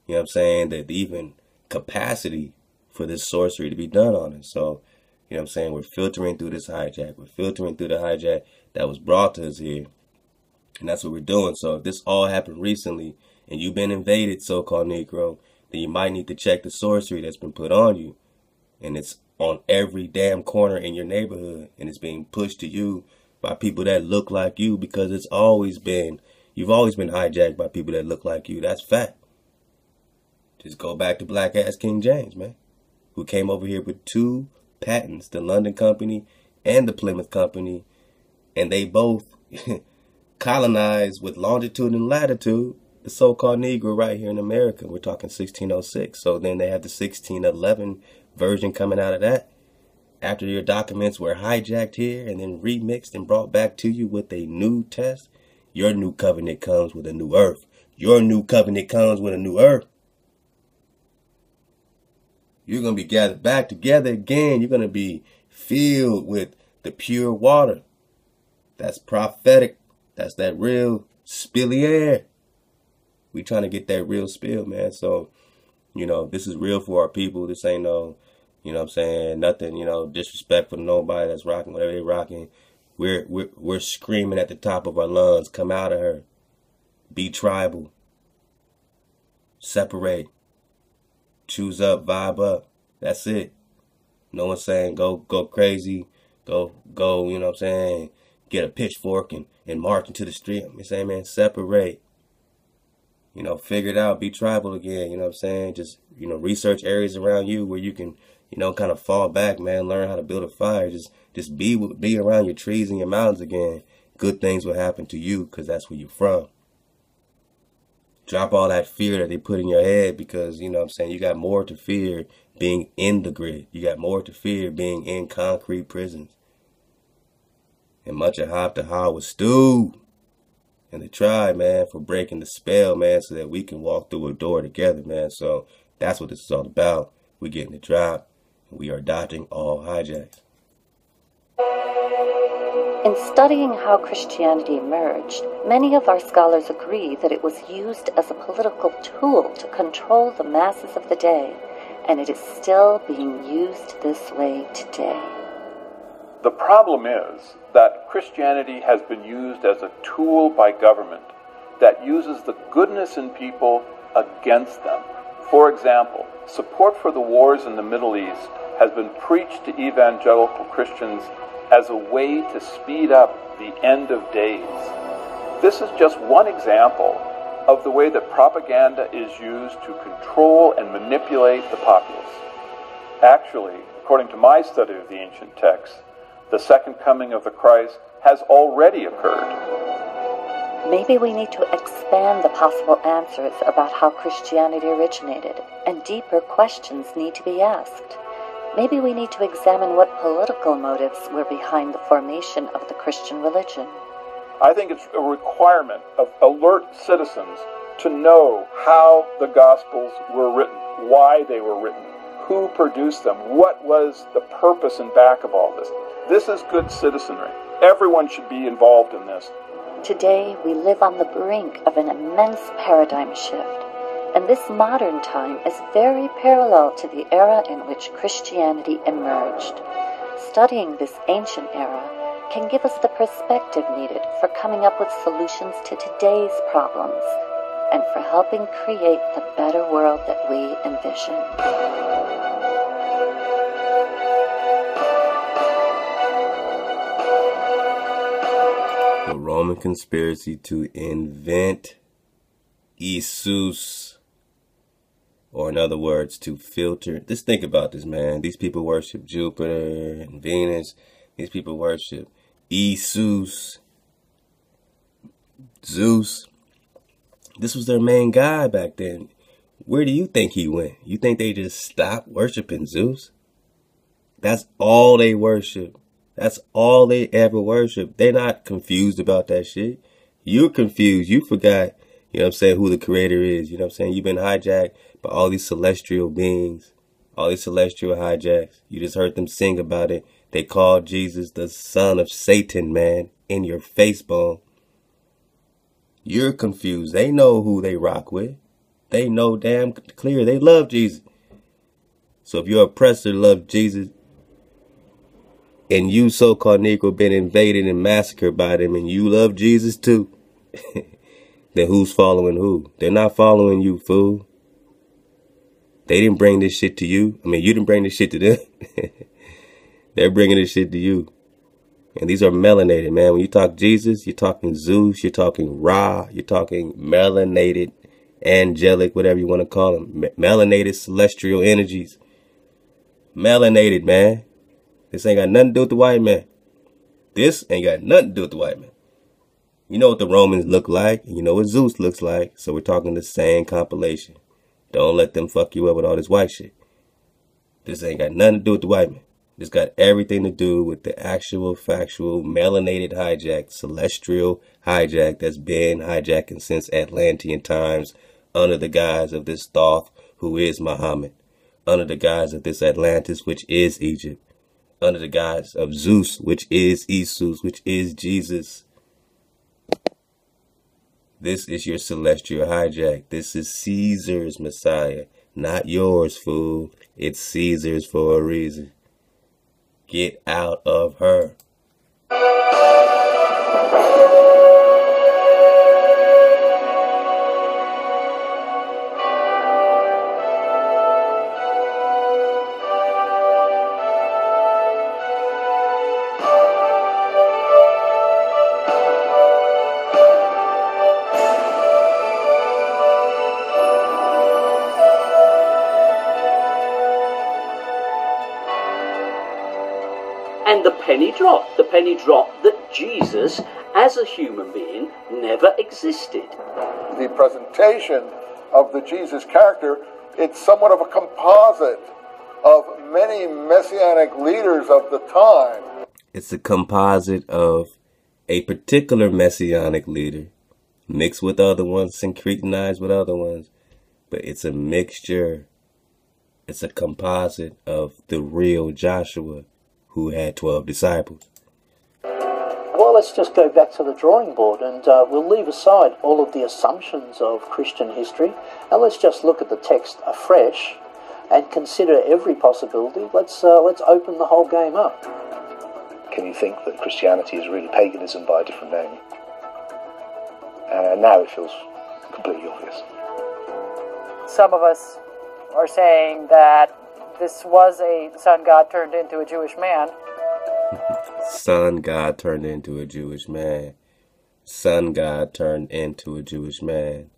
you know what I'm saying, that even capacity for this sorcery to be done on us. So, you know what I'm saying, we're filtering through this hijack. We're filtering through the hijack that was brought to us here. And that's what we're doing. So if this all happened recently and you've been invaded, so-called Negro, then you might need to check the sorcery that's been put on you. And it's on every damn corner in your neighborhood. And it's being pushed to you by people that look like you, because it's always been, you've always been hijacked by people that look like you. That's fact. Just go back to black ass King James, man, who came over here with two patents, the London Company and the Plymouth Company. And they both colonized with longitude and latitude the so-called Negro right here in America. We're talking 1606. So then they have the 1611 version coming out of that. After your documents were hijacked here and then remixed and brought back to you with a new test, your new covenant comes with a new earth. Your new covenant comes with a new earth. You're going to be gathered back together again. You're going to be filled with the pure water. That's prophetic. That's that real spilly air. We trying to get that real spill, man. So, you know, this is real for our people. This ain't no, you know what I'm saying, nothing, you know, disrespectful to nobody that's rocking whatever they rocking. We're screaming at the top of our lungs, come out of her. Be tribal. Separate. Choose up, vibe up. That's it. No one's saying go crazy. Go, you know what I'm saying, get a pitchfork and march into the street. I'm saying, man, separate. You know, figure it out, be tribal again, you know what I'm saying? Just, you know, research areas around you where you can, you know, kind of fall back, man, learn how to build a fire. Just be around your trees and your mountains again. Good things will happen to you because that's where you're from. Drop all that fear that they put in your head because, you know what I'm saying, you got more to fear being in the grid. You got more to fear being in concrete prisons. And much of Hop to How was stewed. And the tribe, man, for breaking the spell, man, so that we can walk through a door together, man. So that's what this is all about. We're getting the tribe, and we are dodging all hijacks. In studying how Christianity emerged, many of our scholars agree that it was used as a political tool to control the masses of the day, and it is still being used this way today. The problem is that Christianity has been used as a tool by government that uses the goodness in people against them. For example, support for the wars in the Middle East has been preached to evangelical Christians as a way to speed up the end of days. This is just one example of the way that propaganda is used to control and manipulate the populace. Actually, according to my study of the ancient texts, the second coming of the Christ has already occurred. Maybe we need to expand the possible answers about how Christianity originated, and deeper questions need to be asked. Maybe we need to examine what political motives were behind the formation of the Christian religion. I think it's a requirement of alert citizens to know how the Gospels were written, why they were written, who produced them, what was the purpose and back of all this. This is good citizenry. Everyone should be involved in this. Today, we live on the brink of an immense paradigm shift, and this modern time is very parallel to the era in which Christianity emerged. Studying this ancient era can give us the perspective needed for coming up with solutions to today's problems, and for helping create the better world that we envision. The Roman conspiracy to invent Esus, or in other words, to filter. Just think about this, man. These people worship Jupiter and Venus. These people worship Esus, Zeus. This was their main guy back then. Where do you think he went? You think they just stopped worshiping Zeus? That's all they worship. That's all they ever worship. They're not confused about that shit. You're confused. You forgot, you know what I'm saying, who the creator is. You know what I'm saying? You've been hijacked by all these celestial beings, all these celestial hijacks. You just heard them sing about it. They called Jesus the son of Satan, man, in your face bone. You're confused. They know who they rock with. They know damn clear they love Jesus. So if your oppressor loved Jesus, and you so-called Negro been invaded and massacred by them, and you love Jesus too, then who's following who? They're not following you, fool. They didn't bring this shit to you. I mean, you didn't bring this shit to them. They're bringing this shit to you. And these are melanated, man. When you talk Jesus, you're talking Zeus, you're talking Ra, you're talking melanated, angelic, whatever you want to call them. Melanated celestial energies. Melanated, man. This ain't got nothing to do with the white man. This ain't got nothing to do with the white man. You know what the Romans look like, and you know what Zeus looks like, so we're talking the same compilation. Don't let them fuck you up with all this white shit. This ain't got nothing to do with the white man. It's got everything to do with the actual, factual, melanated hijack, celestial hijack that's been hijacking since Atlantean times under the guise of this Thoth, who is Muhammad, under the guise of this Atlantis, which is Egypt, under the guise of Zeus, which is Esus, which is Jesus. This is your celestial hijack. This is Caesar's Messiah, not yours, fool. It's Caesar's for a reason. Get out of her. The penny dropped that Jesus, as a human being, never existed. The presentation of the Jesus character, it's somewhat of a composite of many messianic leaders of the time. It's a composite of a particular messianic leader, mixed with other ones, syncretinized with other ones, but it's a mixture. It's a composite of the real Joshua, who had 12 disciples. Well, let's just go back to the drawing board, and we'll leave aside all of the assumptions of Christian history, and let's just look at the text afresh and consider every possibility. Let's open the whole game up. Can you think that Christianity is really paganism by a different name? And now it feels completely obvious. Some of us are saying that this was a son God turned into a Jewish man. Son God turned into a Jewish man. Son God turned into a Jewish man.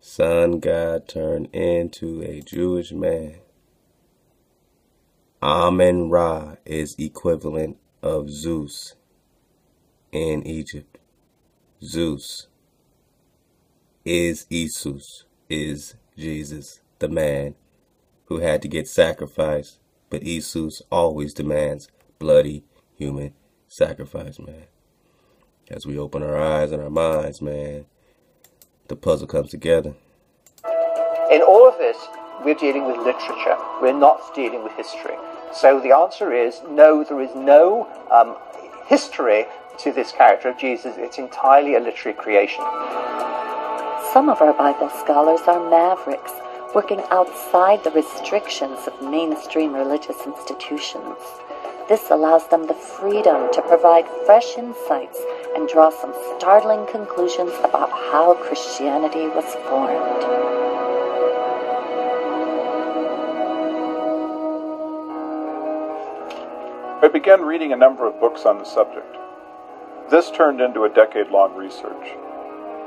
Son God turned into a Jewish man. Amen Ra is equivalent of Zeus in Egypt. Zeus is Esus, is Jesus, the man who had to get sacrificed But Esus always demands bloody human sacrifice, man. As we open our eyes and our minds, man, the puzzle comes together. In all of this, we're dealing with literature. We're not dealing with history. So the answer is no, there is no history to this character of Jesus. It's entirely a literary creation. Some of our Bible scholars are mavericks, working outside the restrictions of mainstream religious institutions. This allows them the freedom to provide fresh insights and draw some startling conclusions about how Christianity was formed. I began reading a number of books on the subject. This turned into a decade-long research.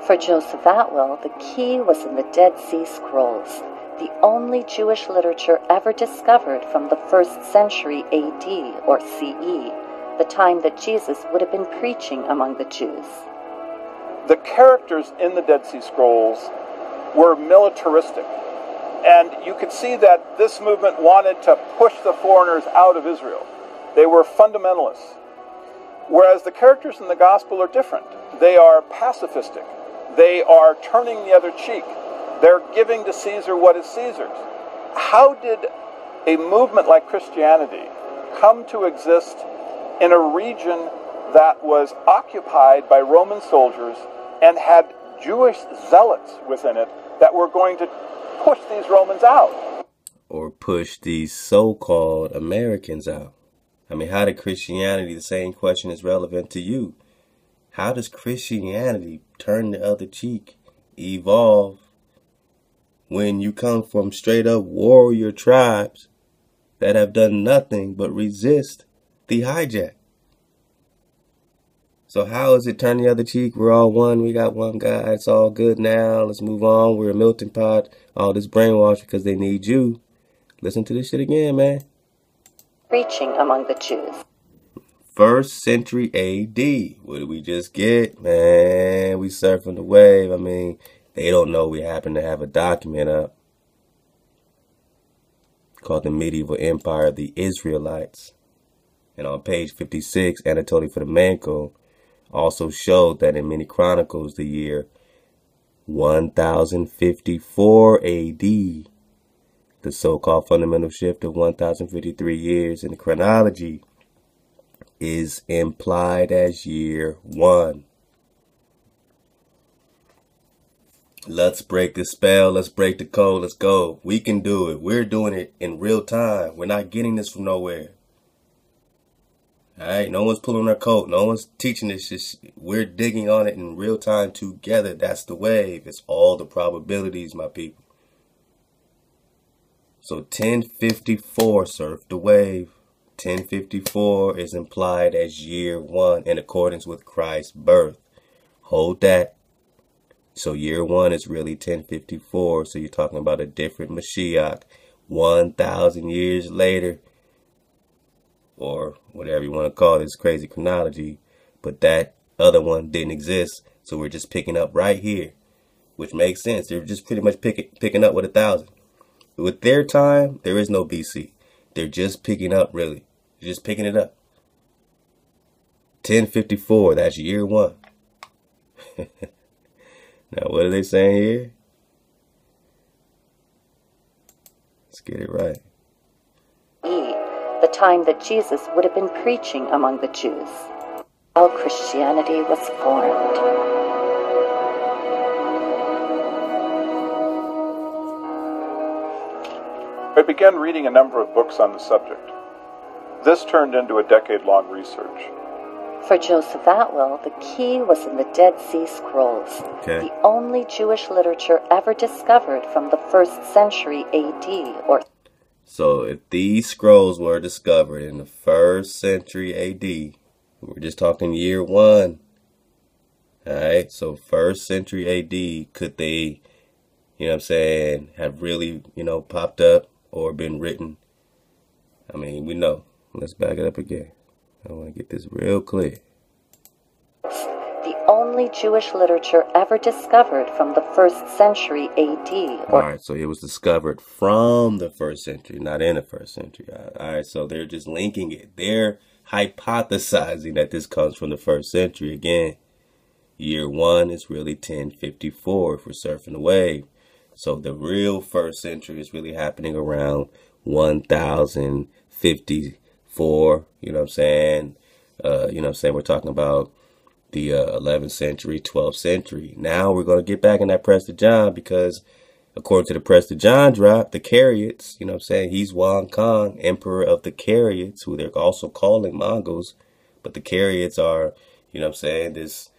For Joseph Atwill, the key was in the Dead Sea Scrolls, the only Jewish literature ever discovered from the 1st century AD or CE, the time that Jesus would have been preaching among the Jews. The characters in the Dead Sea Scrolls were militaristic, and you could see that this movement wanted to push the foreigners out of Israel. They were fundamentalists, whereas the characters in the Gospel are different. They are pacifistic. They are turning the other cheek. They're giving to Caesar what is Caesar's. How did a movement like Christianity come to exist in a region that was occupied by Roman soldiers and had Jewish zealots within it that were going to push these Romans out? Or push these so-called Americans out? I mean, how did Christianity, the same question is relevant to you. How does Christianity, turn the other cheek, evolve when you come from straight up warrior tribes that have done nothing but resist the hijack? So how is it turn the other cheek? We're all one. We got one guy. It's all good now. Let's move on. We're a melting pot. All this brainwash because they need you. Listen to this shit again, man. Preaching among the Jews. 1st century AD. What did we just get? Man, we surfing the wave. I mean, they don't know we happen to have a document up called The Medieval Empire of the Israelites. And on page 56, Anatoly Fomenko also showed that in many chronicles the year 1054 AD, the so-called fundamental shift of 1053 years in the chronology is implied as year 1. Let's break the spell. Let's break the code. Let's go. We can do it. We're doing it in real time. We're not getting this from nowhere. All right? No one's pulling our coat. No one's teaching this shit. We're digging on it in real time together. That's the wave. It's all the probabilities, my people. So 1054 surfed the wave. 1054 is implied as year 1 in accordance with Christ's birth. Hold that. So year 1 is really 1054. So you're talking about a different Mashiach 1,000 years later. Or whatever you want to call this crazy chronology. But that other one didn't exist. So we're just picking up right here. Which makes sense. They're just pretty much picking up with 1,000. With their time, there is no BC. They're just picking up, really. They're just picking it up. 1054, that's year 1. Now, what are they saying here? Let's get it right. The time that Jesus would have been preaching among the Jews. How Christianity was formed. I began reading a number of books on the subject. This turned into a decade-long research. For Joseph Atwill, the key was in the Dead Sea Scrolls, the only Jewish literature ever discovered from the 1st century AD. Or so if these scrolls were discovered in the 1st century AD, we're just talking year 1. All right, so 1st century AD, could they, you know what I'm saying, have really, you know, popped up? Or been written. I mean, we know. Let's back it up again. I want to get this real clear. The only Jewish literature ever discovered from the 1st century A.D. All right, so it was discovered from the 1st century, not in the 1st century. All right, so they're just linking it. They're hypothesizing that this comes from the 1st century. Again, year 1 is really 1054 if we're surfing the wave. So the real 1st century is really happening around 1054, you know what I'm saying? We're talking about the 11th century, 12th century. Now we're going to get back in that Prester John, because according to the Prester John drop, the Kariots, you know what I'm saying, he's Wang Kong, emperor of the Kariots, who they're also calling Mongols. But the Kariots are, you know what I'm saying, this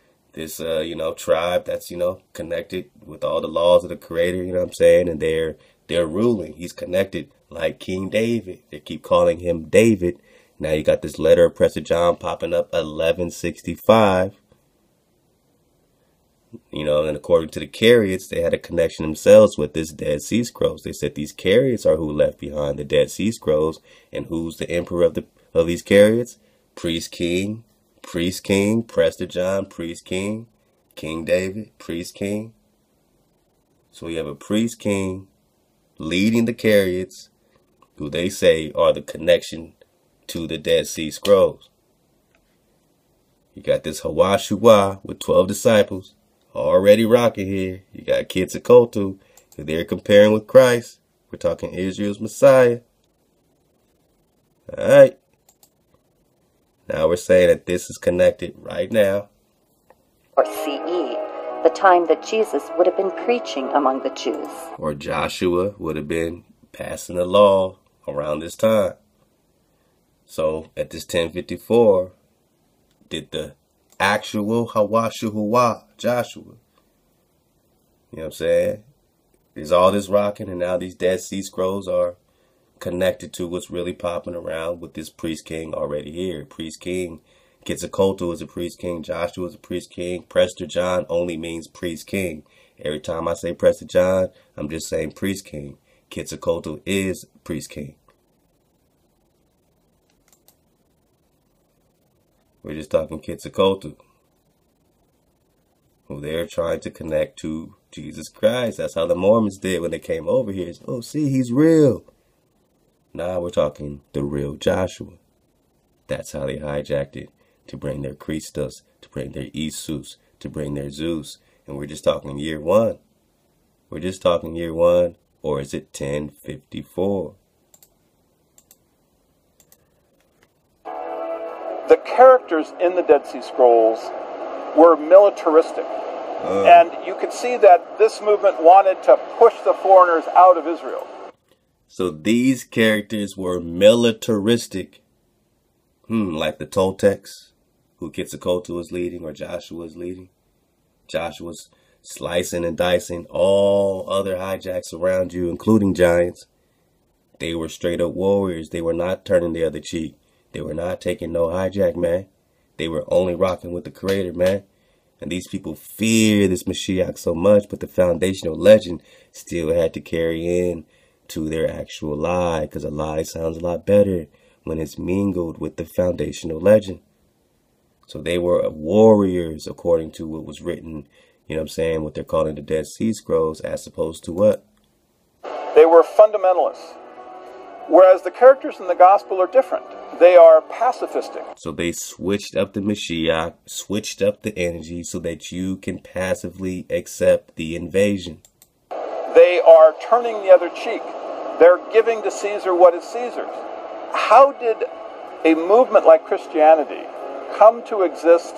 tribe that's, you know, connected with all the laws of the Creator, you know what I'm saying, and they're ruling. He's connected like King David. They keep calling him David. Now you got this letter of Prester John popping up 1165. You know, and according to the Kariots, they had a connection themselves with this Dead Sea Scrolls. They said these Kariots are who left behind the Dead Sea Scrolls. And who's the emperor of these Kariots? Priest King, Prester John, Priest King, King David, Priest King. So we have a Priest King leading the Kariots, who they say are the connection to the Dead Sea Scrolls. You got this Hawashua with 12 disciples already rocking here. You got Quetzalcoatl, who they're comparing with Christ. We're talking Israel's Messiah. All right. Now we're saying that this is connected right now. Or CE, the time that Jesus would have been preaching among the Jews. Or Joshua would have been passing the law around this time. So at this 1054, did the actual Hawashuhua Joshua, you know what I'm saying, is all this rocking, and now these Dead Sea Scrolls are connected to what's really popping around with this Priest King already here. Priest King, Quetzalcoatl is a Priest King, Joshua is a Priest King, Prester John only means Priest King. Every time I say Prester John, I'm just saying Priest King. Quetzalcoatl is Priest King. We're just talking Quetzalcoatl, who they're trying to connect to Jesus Christ. That's how the Mormons did when they came over here. It's, oh, see, he's real. Now we're talking the real Joshua. That's how they hijacked it, to bring their Christus, to bring their Esus, to bring their Zeus. And we're just talking year 1. We're just talking year 1, or is it 1054? The characters in the Dead Sea Scrolls were militaristic. And you could see that this movement wanted to push the foreigners out of Israel. So these characters were militaristic. Like the Toltecs, who Quetzalcoatl was leading, or Joshua is leading. Joshua's slicing and dicing all other hijacks around you, including giants. They were straight up warriors. They were not turning the other cheek. They were not taking no hijack, man. They were only rocking with the Creator, man. And these people fear this Mashiach so much, but the foundational legend still had to carry in to their actual lie, because a lie sounds a lot better when it's mingled with the foundational legend. So they were warriors, according to what was written, you know what I'm saying, what they're calling the Dead Sea Scrolls, as opposed to what? They were fundamentalists. Whereas the characters in the gospel are different. They are pacifistic. So they switched up the Mashiach, switched up the energy so that you can passively accept the invasion. They are turning the other cheek. They're giving to Caesar what is Caesar's. How did a movement like Christianity come to exist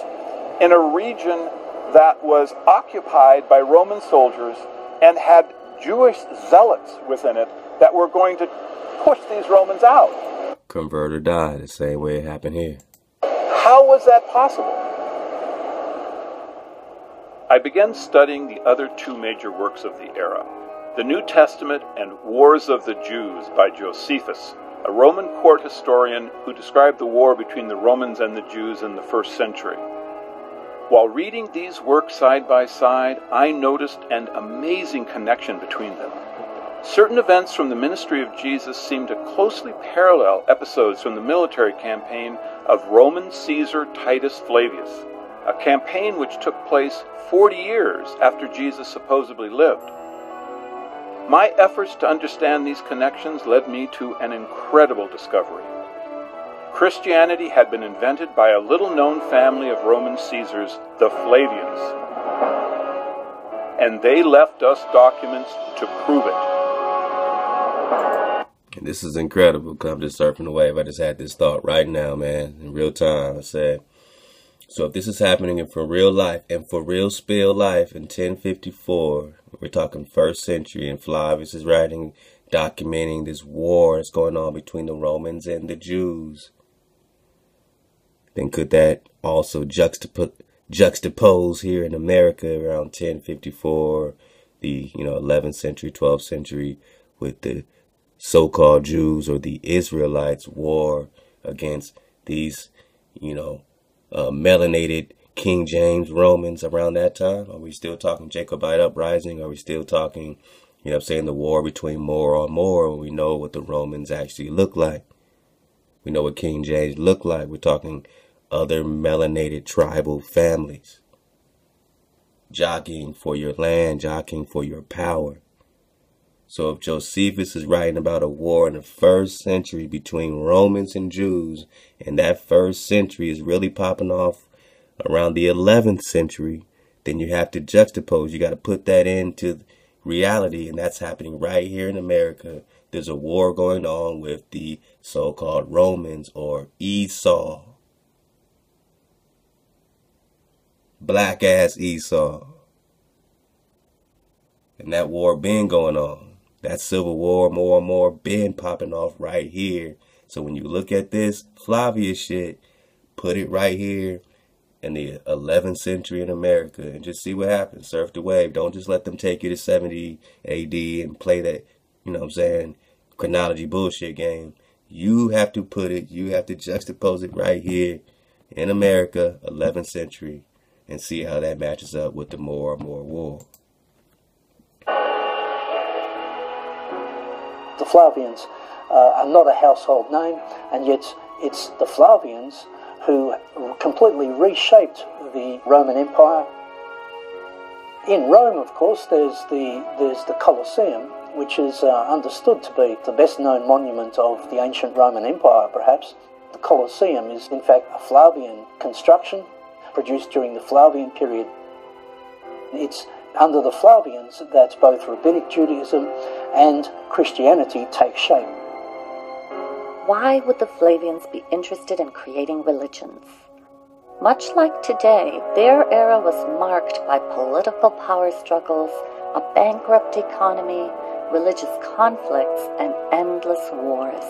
in a region that was occupied by Roman soldiers and had Jewish zealots within it that were going to push these Romans out? Convert or die, the same way it happened here. How was that possible? I began studying the other two major works of the era, the New Testament and Wars of the Jews by Josephus, a Roman court historian who described the war between the Romans and the Jews in the 1st century. While reading these works side by side, I noticed an amazing connection between them. Certain events from the ministry of Jesus seem to closely parallel episodes from the military campaign of Roman Caesar Titus Flavius, a campaign which took place 40 years after Jesus supposedly lived. My efforts to understand these connections led me to an incredible discovery. Christianity had been invented by a little-known family of Roman Caesars, the Flavians, and they left us documents to prove it. And this is incredible, because I'm just surfing the wave. I just had this thought right now, man, in real time. I said, so if this is happening in for real life, and for real spill life in 1054, we're talking 1st century, and Flavius is writing, documenting this war that's going on between the Romans and the Jews, then could that also juxtapose here in America around 1054, the 11th century, 12th century, with the so-called Jews or the Israelites' war against these, melanated King James Romans around that time? Are we still talking Jacobite uprising? Are we still talking, the war between more or more? When we know what the Romans actually look like, we know what King James looked like. We're talking other melanated tribal families jockeying for your land, jockeying for your power. So if Josephus is writing about a war in the 1st century between Romans and Jews, and that 1st century is really popping off around the 11th century, then you have to juxtapose. You got to put that into reality, and that's happening right here in America. There's a war going on with the so-called Romans or Esau. Black ass Esau. And that war been going on. That civil war more and more been popping off right here. So when you look at this Flavius shit, put it right here in the 11th century in America and just see what happens. Surf the wave. Don't just let them take you to 70 AD and play that, chronology bullshit game. You have to put it, you have to juxtapose it right here in America, 11th century. And see how that matches up with the more and more war. The Flavians are not a household name, and yet it's the Flavians who completely reshaped the Roman Empire. In Rome, of course, there's the Colosseum, which is understood to be the best known monument of the ancient Roman Empire, perhaps. The Colosseum is in fact a Flavian construction, produced during the Flavian period. It's under the Flavians that both Rabbinic Judaism and Christianity take shape. Why would the Flavians be interested in creating religions? Much like today, their era was marked by political power struggles, a bankrupt economy, religious conflicts, and endless wars.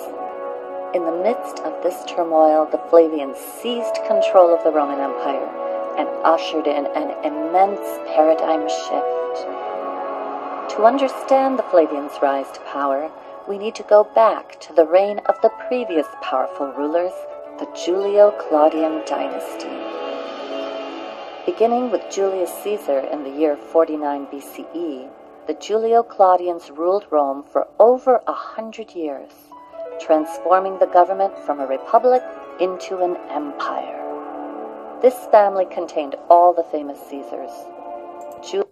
In the midst of this turmoil, the Flavians seized control of the Roman Empire and ushered in an immense paradigm shift. To understand the Flavians' rise to power, we need to go back to the reign of the previous powerful rulers, the Julio-Claudian dynasty. Beginning with Julius Caesar in the year 49 BCE, the Julio-Claudians ruled Rome for over 100 years. Transforming the government from a republic into an empire. This family contained all the famous Caesars.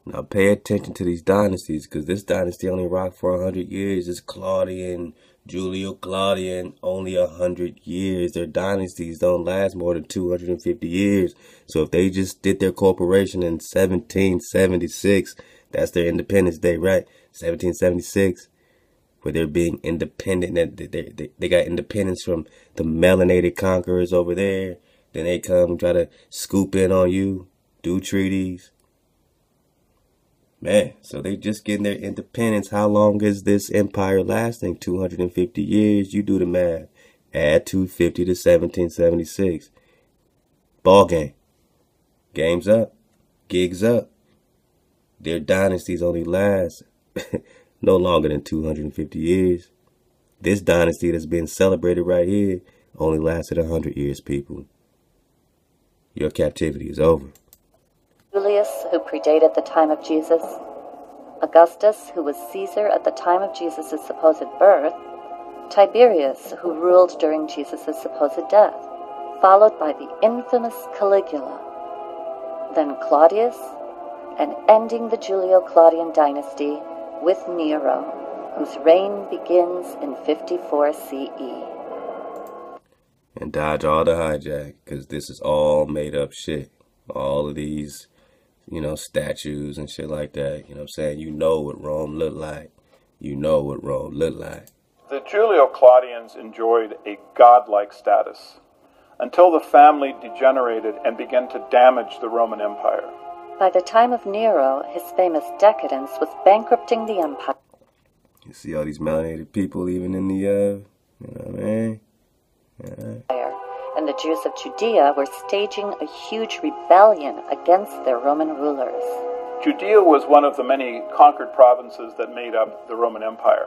Now pay attention to these dynasties, because this dynasty only rocked for 100 years. It's Claudian, Julio-Claudian, only 100 years. Their dynasties don't last more than 250 years. So if they just did their corporation in 1776, that's their Independence Day, right? 1776. Where they're being independent, that they got independence from the melanated conquerors over there. Then they come and try to scoop in on you, do treaties. Man, so they just getting their independence. How long is this empire lasting? 250 years. You do the math. Add 250 to 1776. Ball game. Game's up. Gig's up. Their dynasties only last no longer than 250 years. This dynasty that's being celebrated right here only lasted 100 years, people. Your captivity is over. Julius, who predated the time of Jesus. Augustus, who was Caesar at the time of Jesus' supposed birth. Tiberius, who ruled during Jesus' supposed death, followed by the infamous Caligula. then Claudius, and ending the Julio-Claudian dynasty with Nero, whose reign begins in 54 CE. And dodge all the hijack, because this is all made up shit. All of these, you know, statues and shit like that. You know what I'm saying? You know what Rome looked like. You know what Rome looked like. The Julio-Claudians enjoyed a godlike status until the family degenerated and began to damage the Roman Empire. By the time of Nero, his famous decadence was bankrupting the empire. You see all these melanated people even in the, you know what I mean? Yeah. And the Jews of Judea were staging a huge rebellion against their Roman rulers. Judea was one of the many conquered provinces that made up the Roman Empire.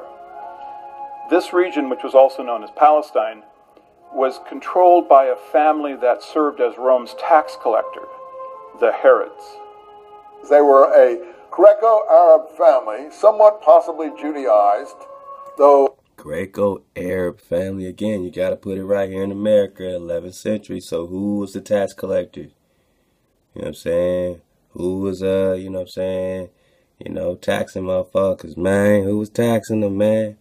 This region, which was also known as Palestine, was controlled by a family that served as Rome's tax collector, the Herods. They were a Greco-Arab family, somewhat possibly Judaized, though... Greco-Arab family, again, you gotta put it right here in America, 11th century, so who was the tax collector? You know what I'm saying? Who was, you know what I'm saying? You know, taxing motherfuckers, man. Who was taxing them, man?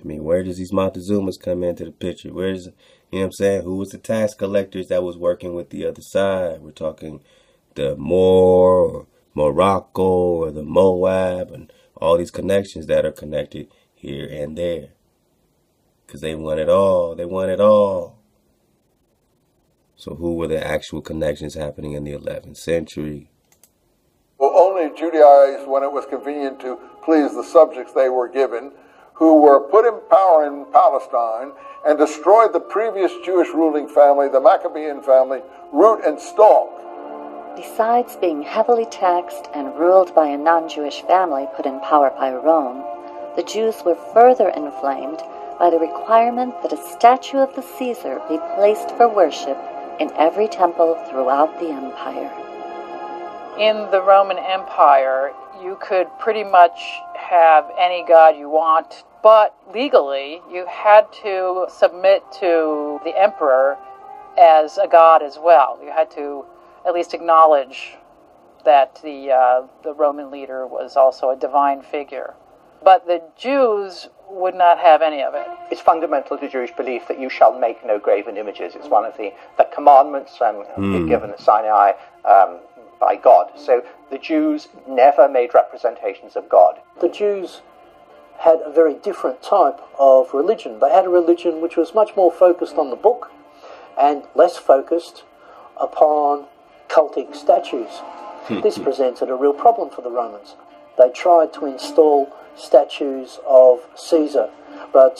I mean, where does these Montezumas come into the picture? Where's, you know what I'm saying? Who was the tax collectors that was working with the other side? We're talking the Moor, or Morocco, or the Moab, and all these connections that are connected here and there. Because they want it all. They want it all. So who were the actual connections happening in the 11th century? Well, only Judaized when it was convenient to please the subjects they were given, who were put in power in Palestine and destroyed the previous Jewish ruling family, the Maccabean family, root and stalk. Besides being heavily taxed and ruled by a non-Jewish family put in power by Rome, the Jews were further inflamed by the requirement that a statue of the Caesar be placed for worship in every temple throughout the empire. In the Roman Empire, you could pretty much have any god you want, but legally, you had to submit to the emperor as a god as well. You had to at least acknowledge that the Roman leader was also a divine figure. But the Jews would not have any of it. It's fundamental to Jewish belief that you shall make no graven images. It's one of the commandments given at Sinai by God. So the Jews never made representations of God. The Jews had a very different type of religion. They had a religion which was much more focused on the book and less focused upon cultic statues. This presented a real problem for the Romans. They tried to install statues of Caesar, but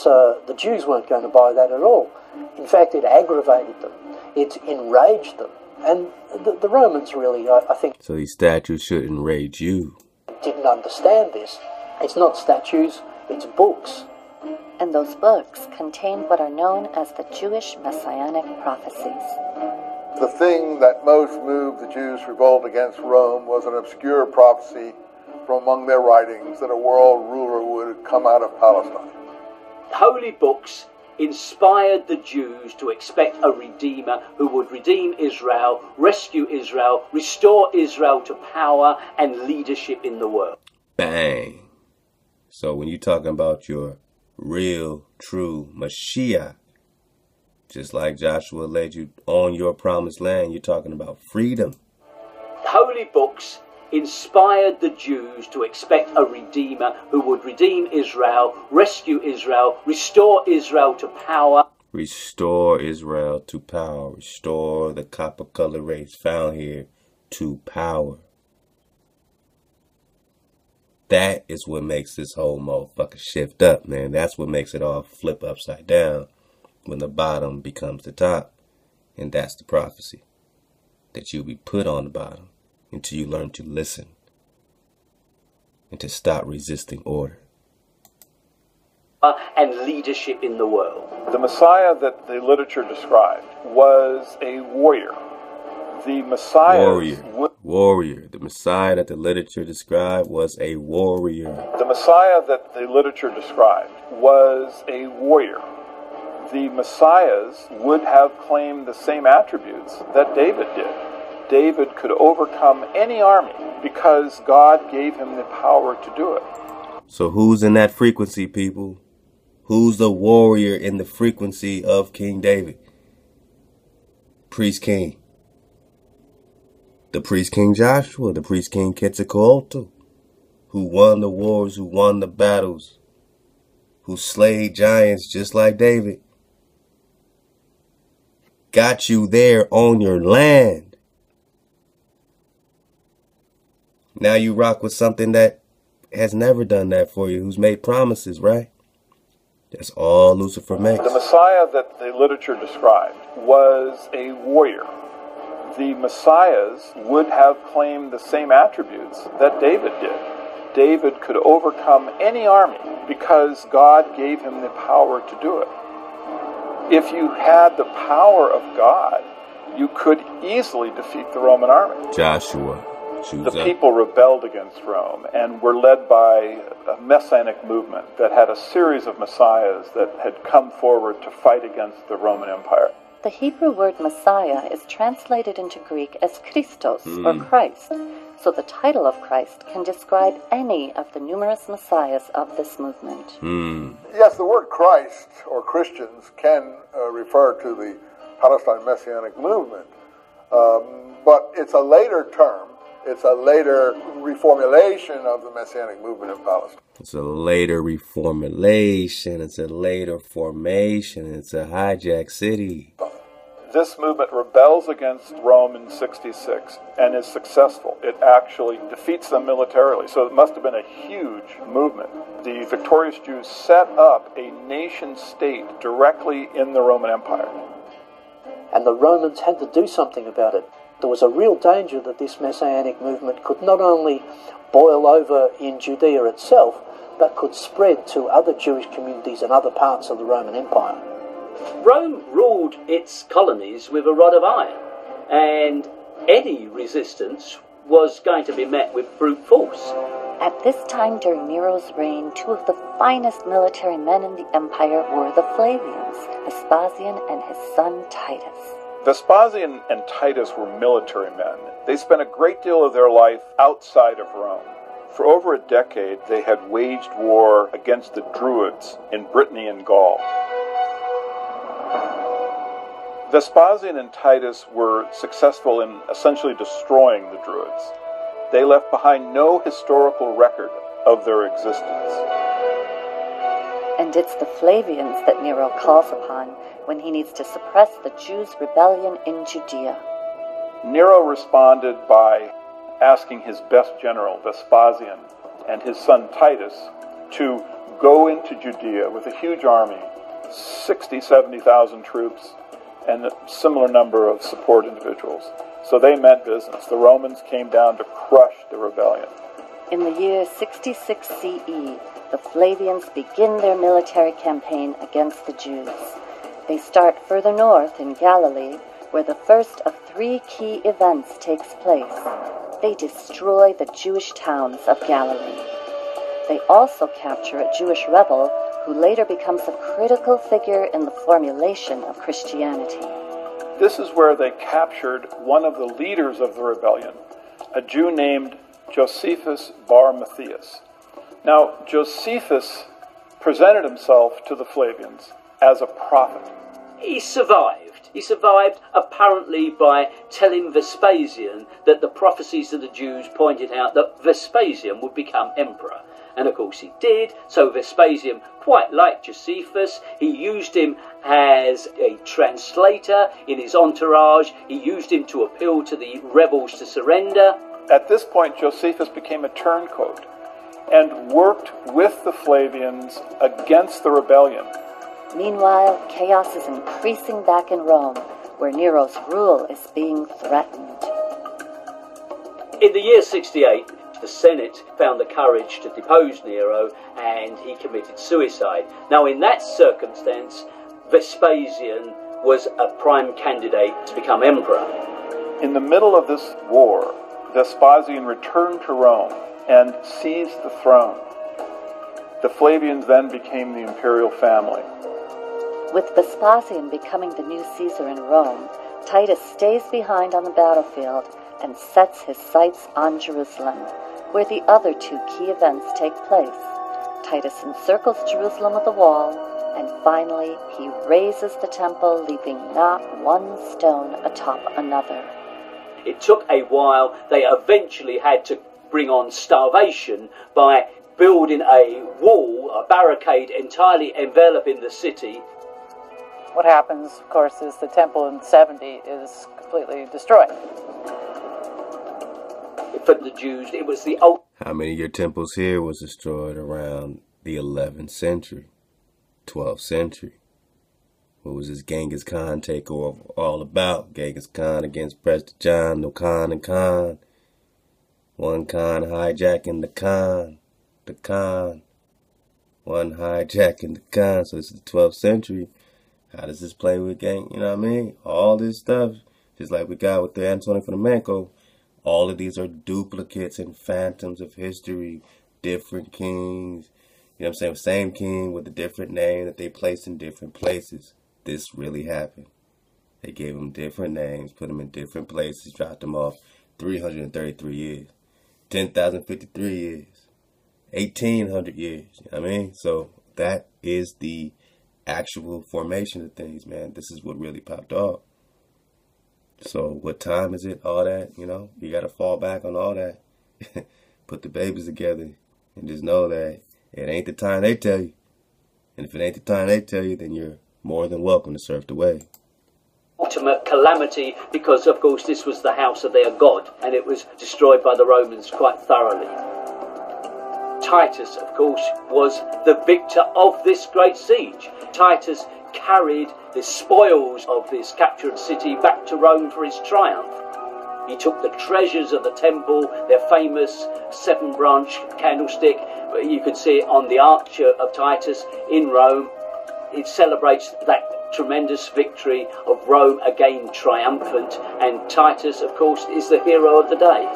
the Jews weren't going to buy that at all. In fact, it aggravated them. It enraged them. And the Romans really, I think... So these statues should enrage you. ...didn't understand this. It's not statues, it's books. And those books contained what are known as the Jewish Messianic prophecies. The thing that most moved the Jews' revolt against Rome was an obscure prophecy from among their writings that a world ruler would come out of Palestine. Holy books inspired the Jews to expect a redeemer who would redeem Israel, rescue Israel, restore Israel to power and leadership in the world. Bang. So when you're talking about your real, true Mashiach, just like Joshua led you on your promised land, you're talking about freedom. Holy books inspired the Jews to expect a redeemer who would redeem Israel, rescue Israel, restore Israel to power. Restore Israel to power. Restore the copper-colored race found here to power. That is what makes this whole motherfucker shift up, man. That's what makes it all flip upside down when the bottom becomes the top. And that's the prophecy, that you'll be put on the bottom until you learn to listen and to stop resisting order. And leadership in the world. The Messiah that the literature described was a warrior. The Messiah... Warrior. The Messiah that the literature described was a warrior. The Messiah that the literature described was a warrior. The Messiahs would have claimed the same attributes that David did. David could overcome any army because God gave him the power to do it. So who's in that frequency, people? Who's the warrior in the frequency of King David? Priest King. The Priest King Joshua, the Priest King Quetzalcoatl, who won the wars, who won the battles, who slayed giants just like David. Got you there on your land. Now you rock with something that has never done that for you, who's made promises, right? That's all Lucifer makes. The Messiah that the literature described was a warrior. The Messiahs would have claimed the same attributes that David did. David could overcome any army because God gave him the power to do it. If you had the power of God, you could easily defeat the Roman army. Joshua. The people rebelled against Rome and were led by a messianic movement that had a series of messiahs that had come forward to fight against the Roman Empire. The Hebrew word Messiah is translated into Greek as Christos, or Christ, so the title of Christ can describe any of the numerous messiahs of this movement. Yes, the word Christ, or Christians, can refer to the Palestine Messianic movement, but it's a later term. It's a later reformulation of the Messianic movement in Palestine. It's a later reformulation. It's a later formation. It's a hijacked city. This movement rebels against Rome in 66 and is successful. It actually defeats them militarily. So it must have been a huge movement. The victorious Jews set up a nation-state directly in the Roman Empire. And the Romans had to do something about it. There was a real danger that this Messianic movement could not only boil over in Judea itself, but could spread to other Jewish communities and other parts of the Roman Empire. Rome ruled its colonies with a rod of iron, and any resistance was going to be met with brute force. At this time during Nero's reign, two of the finest military men in the empire were the Flavians, Vespasian and his son Titus. Vespasian and Titus were military men. They spent a great deal of their life outside of Rome. For over a decade, they had waged war against the Druids in Brittany and Gaul. Vespasian and Titus were successful in essentially destroying the Druids. They left behind no historical record of their existence. And it's the Flavians that Nero calls upon when he needs to suppress the Jews' rebellion in Judea. Nero responded by asking his best general, Vespasian, and his son Titus to go into Judea with a huge army, 60,000, 70,000 troops, and a similar number of support individuals. So they meant business. The Romans came down to crush the rebellion. In the year 66 CE, the Flavians begin their military campaign against the Jews. They start further north in Galilee, where the first of three key events takes place. They destroy the Jewish towns of Galilee. They also capture a Jewish rebel who later becomes a critical figure in the formulation of Christianity. This is where they captured one of the leaders of the rebellion, a Jew named Josephus Bar Matthias. Now, Josephus presented himself to the Flavians as a prophet. He survived. He survived apparently by telling Vespasian that the prophecies of the Jews pointed out that Vespasian would become emperor. And of course he did, so Vespasian quite liked Josephus. He used him as a translator in his entourage. He used him to appeal to the rebels to surrender. At this point, Josephus became a turncoat and worked with the Flavians against the rebellion. Meanwhile, chaos is increasing back in Rome, where Nero's rule is being threatened. In the year 68, the Senate found the courage to depose Nero, and he committed suicide. Now, in that circumstance, Vespasian was a prime candidate to become emperor. In the middle of this war, Vespasian returned to Rome and seized the throne. The Flavians then became the imperial family. With Vespasian becoming the new Caesar in Rome, Titus stays behind on the battlefield and sets his sights on Jerusalem, where the other two key events take place. Titus encircles Jerusalem with a wall, and finally he raises the temple, leaving not one stone atop another. It took a while. They eventually had to bring on starvation by building a wall, a barricade entirely enveloping the city. What happens, of course, is the temple in 70 is completely destroyed. For the Jews, it was the old... How many of your temples here was destroyed around the 11th century, 12th century? What was this Genghis Khan takeover all about? Genghis Khan against Prester John, no Khan and Khan. One Khan hijacking the Khan, the Khan. One hijacking the Khan, so this is the 12th century. How does this play with gang? You know what I mean? All this stuff, just like we got with the Anatoly Fomenko, all of these are duplicates and phantoms of history. Different kings, you know what I'm saying? Same king with a different name that they placed in different places. This really happened. They gave them different names, put them in different places, dropped them off 333 years, 10,053 years, 1,800 years. You know what I mean? So that is the actual formation of things, man. This is what really popped off. So what time is it? All that, you know, you got to fall back on all that. Put the babies together and just know that it ain't the time they tell you. And if it ain't the time they tell you, then you're more than welcome to surf the wave. Ultimate calamity, because of course this was the house of their god and it was destroyed by the Romans quite thoroughly. Titus, of course, was the victor of this great siege. Titus carried the spoils of this captured city back to Rome for his triumph. He took the treasures of the temple, their famous 7-branch candlestick. You can see it on the Arch of Titus in Rome. It celebrates that tremendous victory of Rome, again triumphant. And Titus, of course, is the hero of the day.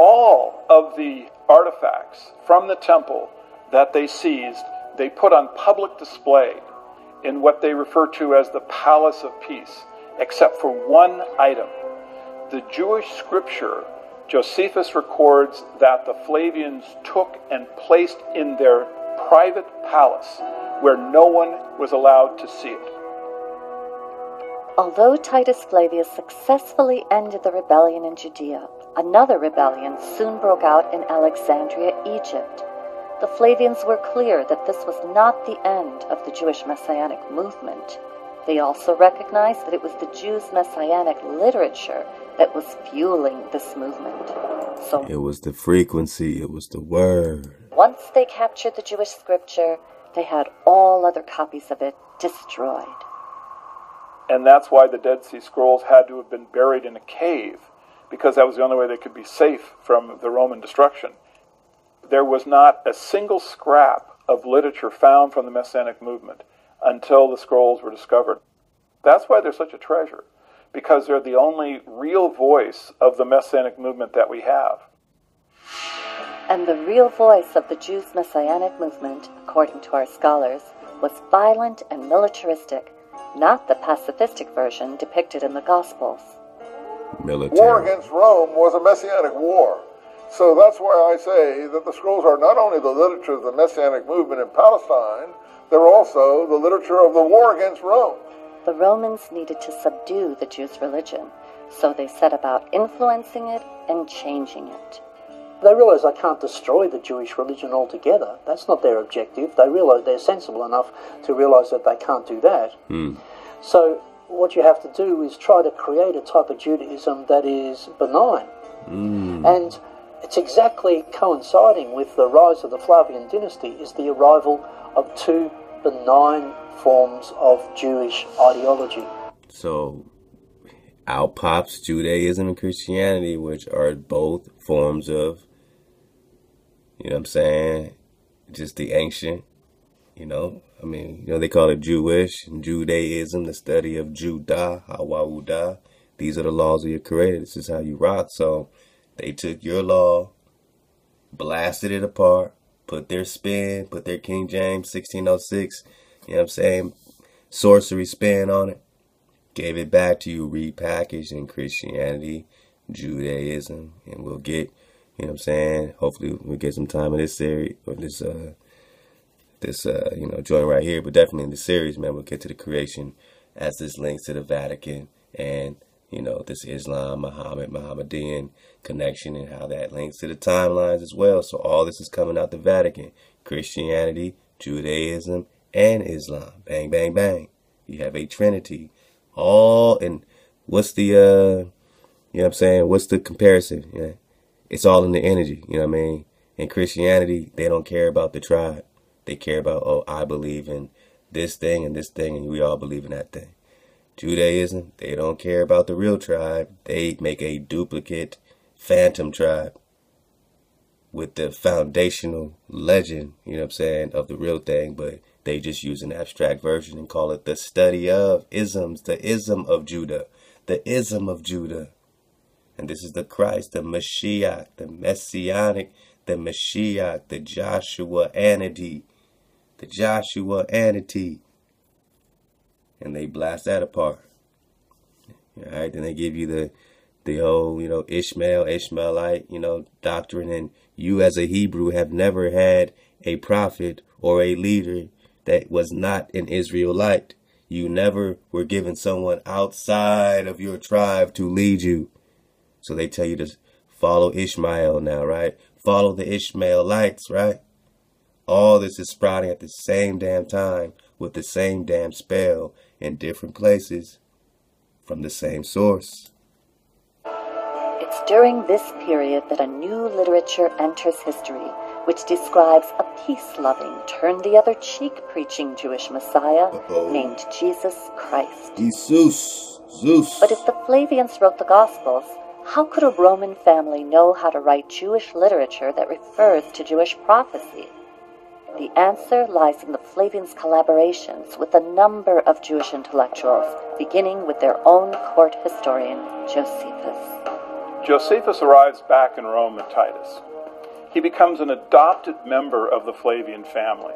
All of the artifacts from the temple that they seized, they put on public display in what they refer to as the Palace of Peace, except for one item. The Jewish scripture, Josephus records that the Flavians took and placed in their private palace where no one was allowed to see it. Although Titus Flavius successfully ended the rebellion in Judea, another rebellion soon broke out in Alexandria, Egypt. The Flavians were clear that this was not the end of the Jewish Messianic movement. They also recognized that it was the Jews' Messianic literature that was fueling this movement. So it was the frequency, it was the word. Once they captured the Jewish scripture, they had all other copies of it destroyed. And that's why the Dead Sea Scrolls had to have been buried in a cave, because that was the only way they could be safe from the Roman destruction. There was not a single scrap of literature found from the Messianic movement until the scrolls were discovered. That's why they're such a treasure, because they're the only real voice of the Messianic movement that we have. And the real voice of the Jews' Messianic movement, according to our scholars, was violent and militaristic, not the pacifistic version depicted in the Gospels. Military. War against Rome was a Messianic war. So that's why I say that the scrolls are not only the literature of the Messianic movement in Palestine, they're also the literature of the war against Rome. The Romans needed to subdue the Jews' religion, so they set about influencing it and changing it. They realize they can't destroy the Jewish religion altogether. That's not their objective. They realize they're sensible enough to realize that they can't do that. So what you have to do is try to create a type of Judaism that is benign. And it's exactly coinciding with the rise of the Flavian dynasty is the arrival of two benign forms of Jewish ideology. So out pops Judaism and Christianity, which are both forms of, you know what I'm saying, just the ancient, you know, I mean, you know, they call it Jewish and Judaism, the study of Judah, Hawaudah. These are the laws of your creator. This is how you rock. So they took your law, blasted it apart, put their spin, put their King James 1606, you know what I'm saying, sorcery spin on it, gave it back to you repackaged in Christianity, Judaism, and we'll get, you know what I'm saying, hopefully we'll get some time in this series, or this, you know, joint right here, but definitely in the series, man, we'll get to the creation as this links to the Vatican and, you know, this Islam, Muhammad, Mohammedan connection and how that links to the timelines as well. So all this is coming out the Vatican, Christianity, Judaism, and Islam. Bang, bang, bang. You have a Trinity. All, and what's the, you know what I'm saying? What's the comparison? Yeah. It's all in the energy, you know what I mean? In Christianity, they don't care about the tribe. They care about, oh, I believe in this thing and this thing, and we all believe in that thing. Judaism, they don't care about the real tribe. They make a duplicate phantom tribe with the foundational legend, you know what I'm saying, of the real thing, but they just use an abstract version and call it the study of isms, the ism of Judah, the ism of Judah. And this is the Christ, the Mashiach, the Messianic, the Mashiach, the Joshuaanity, the Joshuaanity. And they blast that apart. All right, then they give you the whole, you know, Ishmaelite, you know, doctrine. And you as a Hebrew have never had a prophet or a leader that was not an Israelite. You never were given someone outside of your tribe to lead you. So they tell you to follow Ishmael now, right? Follow the Ishmaelites, right? All this is sprouting at the same damn time with the same damn spell in different places from the same source. It's during this period that a new literature enters history, which describes a peace-loving, turn-the-other-cheek preaching Jewish Messiah named Jesus Christ. Jesus, Zeus. But if the Flavians wrote the Gospels, how could a Roman family know how to write Jewish literature that refers to Jewish prophecy? The answer lies in the Flavians' collaborations with a number of Jewish intellectuals, beginning with their own court historian, Josephus. Josephus arrives back in Rome with Titus. He becomes an adopted member of the Flavian family.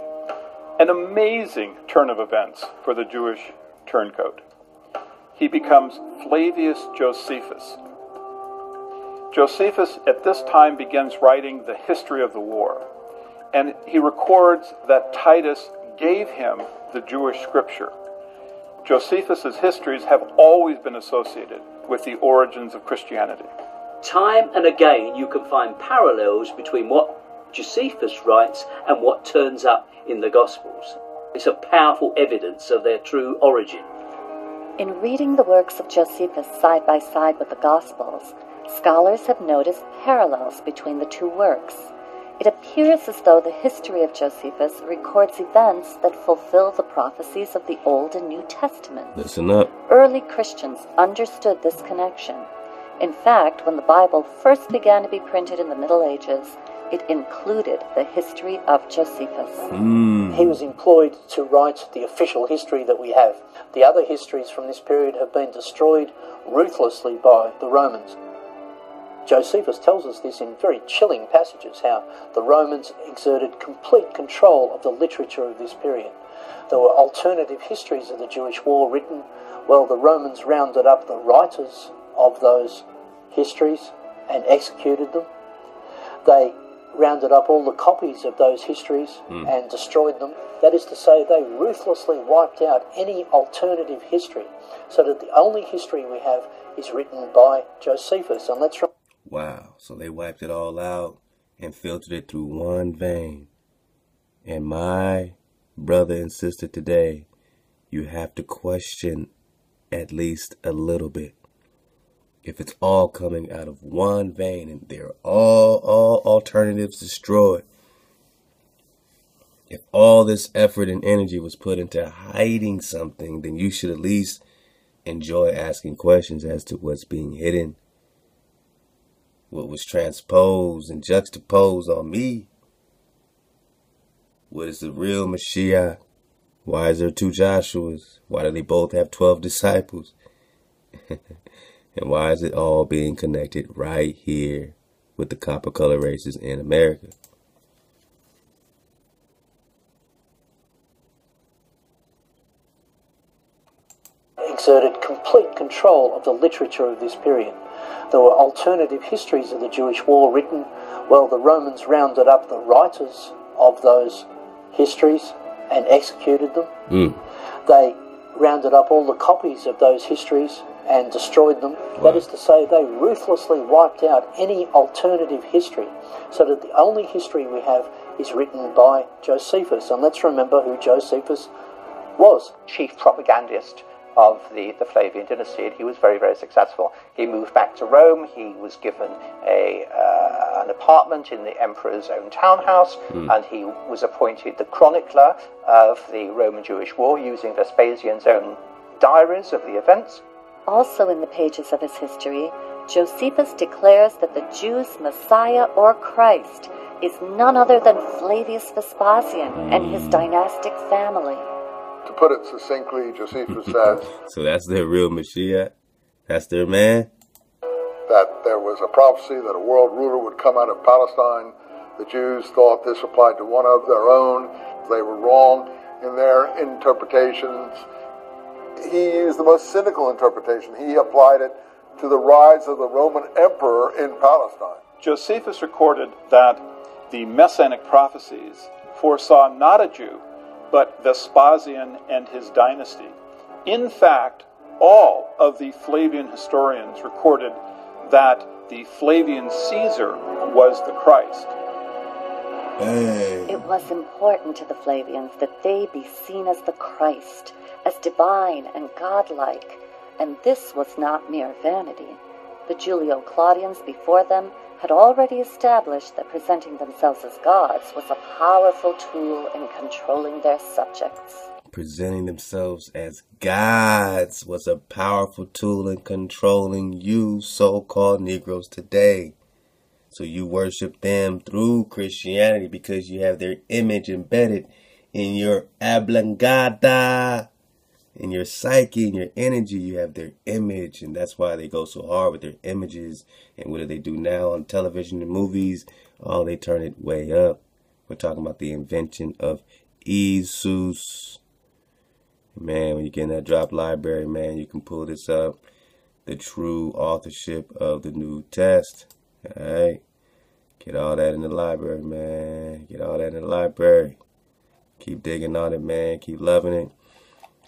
An amazing turn of events for the Jewish turncoat. He becomes Flavius Josephus. Josephus at this time begins writing the history of the war. And he records that Titus gave him the Jewish scripture. Josephus's histories have always been associated with the origins of Christianity. Time and again you can find parallels between what Josephus writes and what turns up in the Gospels. It's a powerful evidence of their true origin. In reading the works of Josephus side by side with the Gospels, scholars have noticed parallels between the two works. It appears as though the history of Josephus records events that fulfill the prophecies of the Old and New Testament. Listen up. Early Christians understood this connection. In fact, when the Bible first began to be printed in the Middle Ages, it included the history of Josephus. He was employed to write the official history that we have. The other histories from this period have been destroyed ruthlessly by the Romans. Josephus tells us this in very chilling passages, how the Romans exerted complete control of the literature of this period. There were alternative histories of the Jewish war written. Well, the Romans rounded up the writers of those histories and executed them. They rounded up all the copies of those histories and destroyed them. That is to say, they ruthlessly wiped out any alternative history, so that the only history we have is written by Josephus. And let's remember, wow, so they wiped it all out and filtered it through one vein. And my brother and sister today, you have to question at least a little bit. If it's all coming out of one vein and they're all alternatives destroyed. If all this effort and energy was put into hiding something, then you should at least enjoy asking questions as to what's being hidden. What was transposed and juxtaposed on me? What is the real Mashiach? Why is there two Joshuas? Why do they both have 12 disciples? And why is it all being connected right here with the copper color races in America? exerted complete control of the literature of this period. There were alternative histories of the Jewish war written while the Romans rounded up the writers of those histories and executed them. They rounded up all the copies of those histories and destroyed them. That is to say, they ruthlessly wiped out any alternative history, so that the only history we have is written by Josephus. And let's remember who Josephus was. Chief propagandist of the Flavian dynasty, and he was very, very successful. He moved back to Rome. He was given a, an apartment in the emperor's own townhouse, and he was appointed the chronicler of the Roman Jewish War, using Vespasian's own diaries of the events. Also in the pages of his history, Josephus declares that the Jews' Messiah or Christ is none other than Flavius Vespasian and his dynastic family. To put it succinctly, Josephus says... So that's their real Mashiach? That's their man? That there was a prophecy that a world ruler would come out of Palestine. The Jews thought this applied to one of their own. They were wrong in their interpretations. He used the most cynical interpretation. He applied it to the rise of the Roman emperor in Palestine. Josephus recorded that the Messianic prophecies foresaw not a Jew, but Vespasian and his dynasty. In fact, all of the Flavian historians recorded that the Flavian Caesar was the Christ. It was important to the Flavians that they be seen as the Christ, as divine and godlike, and this was not mere vanity. The Julio-Claudians before them had already established that presenting themselves as gods was a powerful tool in controlling their subjects. Presenting themselves as gods was a powerful tool in controlling you so-called Negroes today. So you worship them through Christianity because you have their image embedded in your ablangada, in your psyche, in your energy. You have their image, and that's why they go so hard with their images. And what do they do now on television and movies? Oh, they turn it way up. We're talking about the invention of Esus. Man, when you get in that drop library, man, you can pull this up. The true authorship of the New Test. All right. Get all that in the library, man. Get all that in the library. Keep digging on it, man. Keep loving it.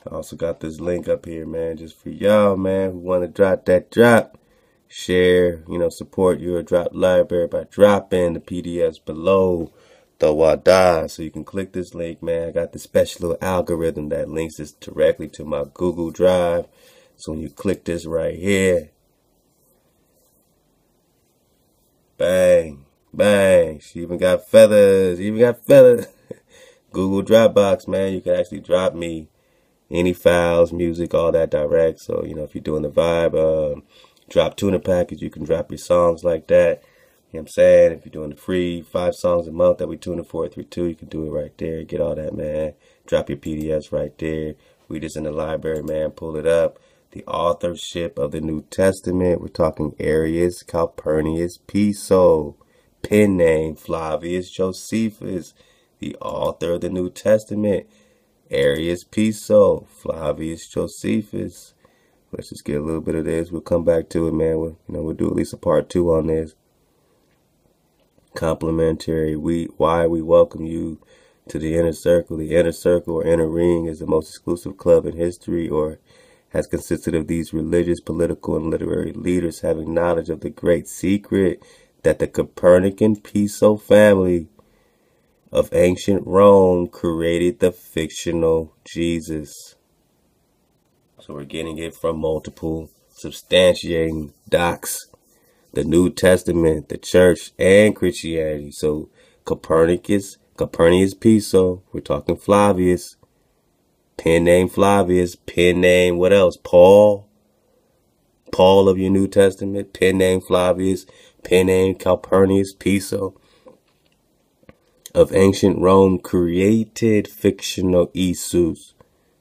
I also got this link up here, man, just for y'all, man, who want to drop that drop. Share, you know, support your drop library by dropping the PDFs below the WADA. So you can click this link, man. I got this special little algorithm that links this directly to my Google Drive. So when you click this right here, bang, bang. She even got feathers. She even got feathers. Google Dropbox, man, you can actually drop me any files, music, all that direct. So, you know, if you're doing the vibe, drop tuner package, you can drop your songs like that. You know what I'm saying? If you're doing the free 5 songs a month that we tune in for 432, you can do it right there. Get all that, man. Drop your PDFs right there. We just in the library, man. Pull it up. The authorship of the New Testament. We're talking Arius Calpurnius Piso. Pen name Flavius Josephus. The author of the New Testament, Arius Piso, Flavius Josephus. Let's just get a little bit of this. We'll come back to it, man. We'll do at least a part 2 on this. Complimentary. Why we welcome you to the inner circle. The inner circle or inner ring is the most exclusive club in history, or has consisted of these religious, political, and literary leaders having knowledge of the great secret that the Copernican Piso family of ancient Rome created the fictional Jesus. So we're getting it from multiple substantiating docs, the New Testament, the church, and Christianity. So Copernicus Piso, we're talking Flavius, pen name Flavius, pen name, what else? Paul of your New Testament, pen name Flavius, pen name Calpurnius Piso. Of ancient Rome created fictional Esus,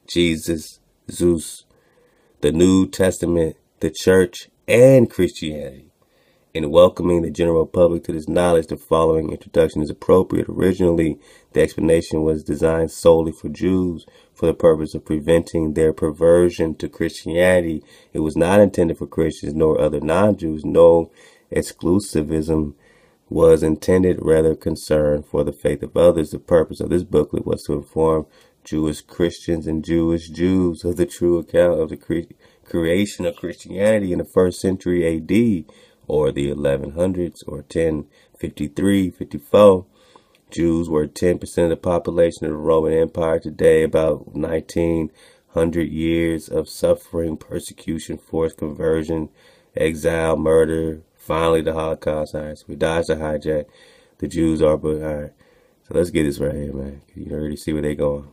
Jesus, Zeus, the New Testament, the church, and Christianity. In welcoming the general public to this knowledge, the following introduction is appropriate. Originally, the explanation was designed solely for Jews for the purpose of preventing their perversion to Christianity. It was not intended for Christians nor other non-Jews. No exclusivism was intended, rather concern for the faith of others. The purpose of this booklet was to inform Jewish Christians and Jewish Jews of the true account of the creation of Christianity in the 1st century A.D., or the 1100s, or 1053, 54. Jews were 10% of the population of the Roman Empire today. About 1900 years of suffering, persecution, forced conversion, exile, murder, finally the Holocaust. All right, so we dodged the hijack. The Jews are behind. So let's get this right here, man. You already see where they're going.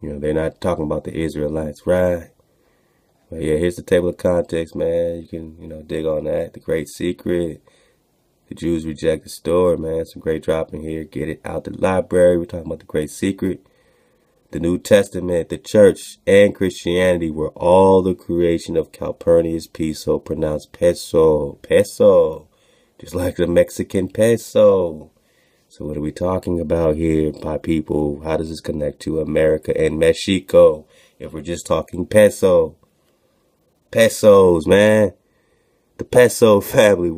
You know, they're not talking about the Israelites, right? But yeah, here's the table of contents, man. You can, you know, dig on that. The Great Secret. The Jews reject the story, man. Some great dropping here. Get it out the library. We're talking about the Great Secret. The New Testament, the Church, and Christianity were all the creation of Calpurnius Piso, pronounced peso. Peso. Just like the Mexican peso. So what are we talking about here, by people? How does this connect to America and Mexico if we're just talking peso? Pesos, man. The Peso family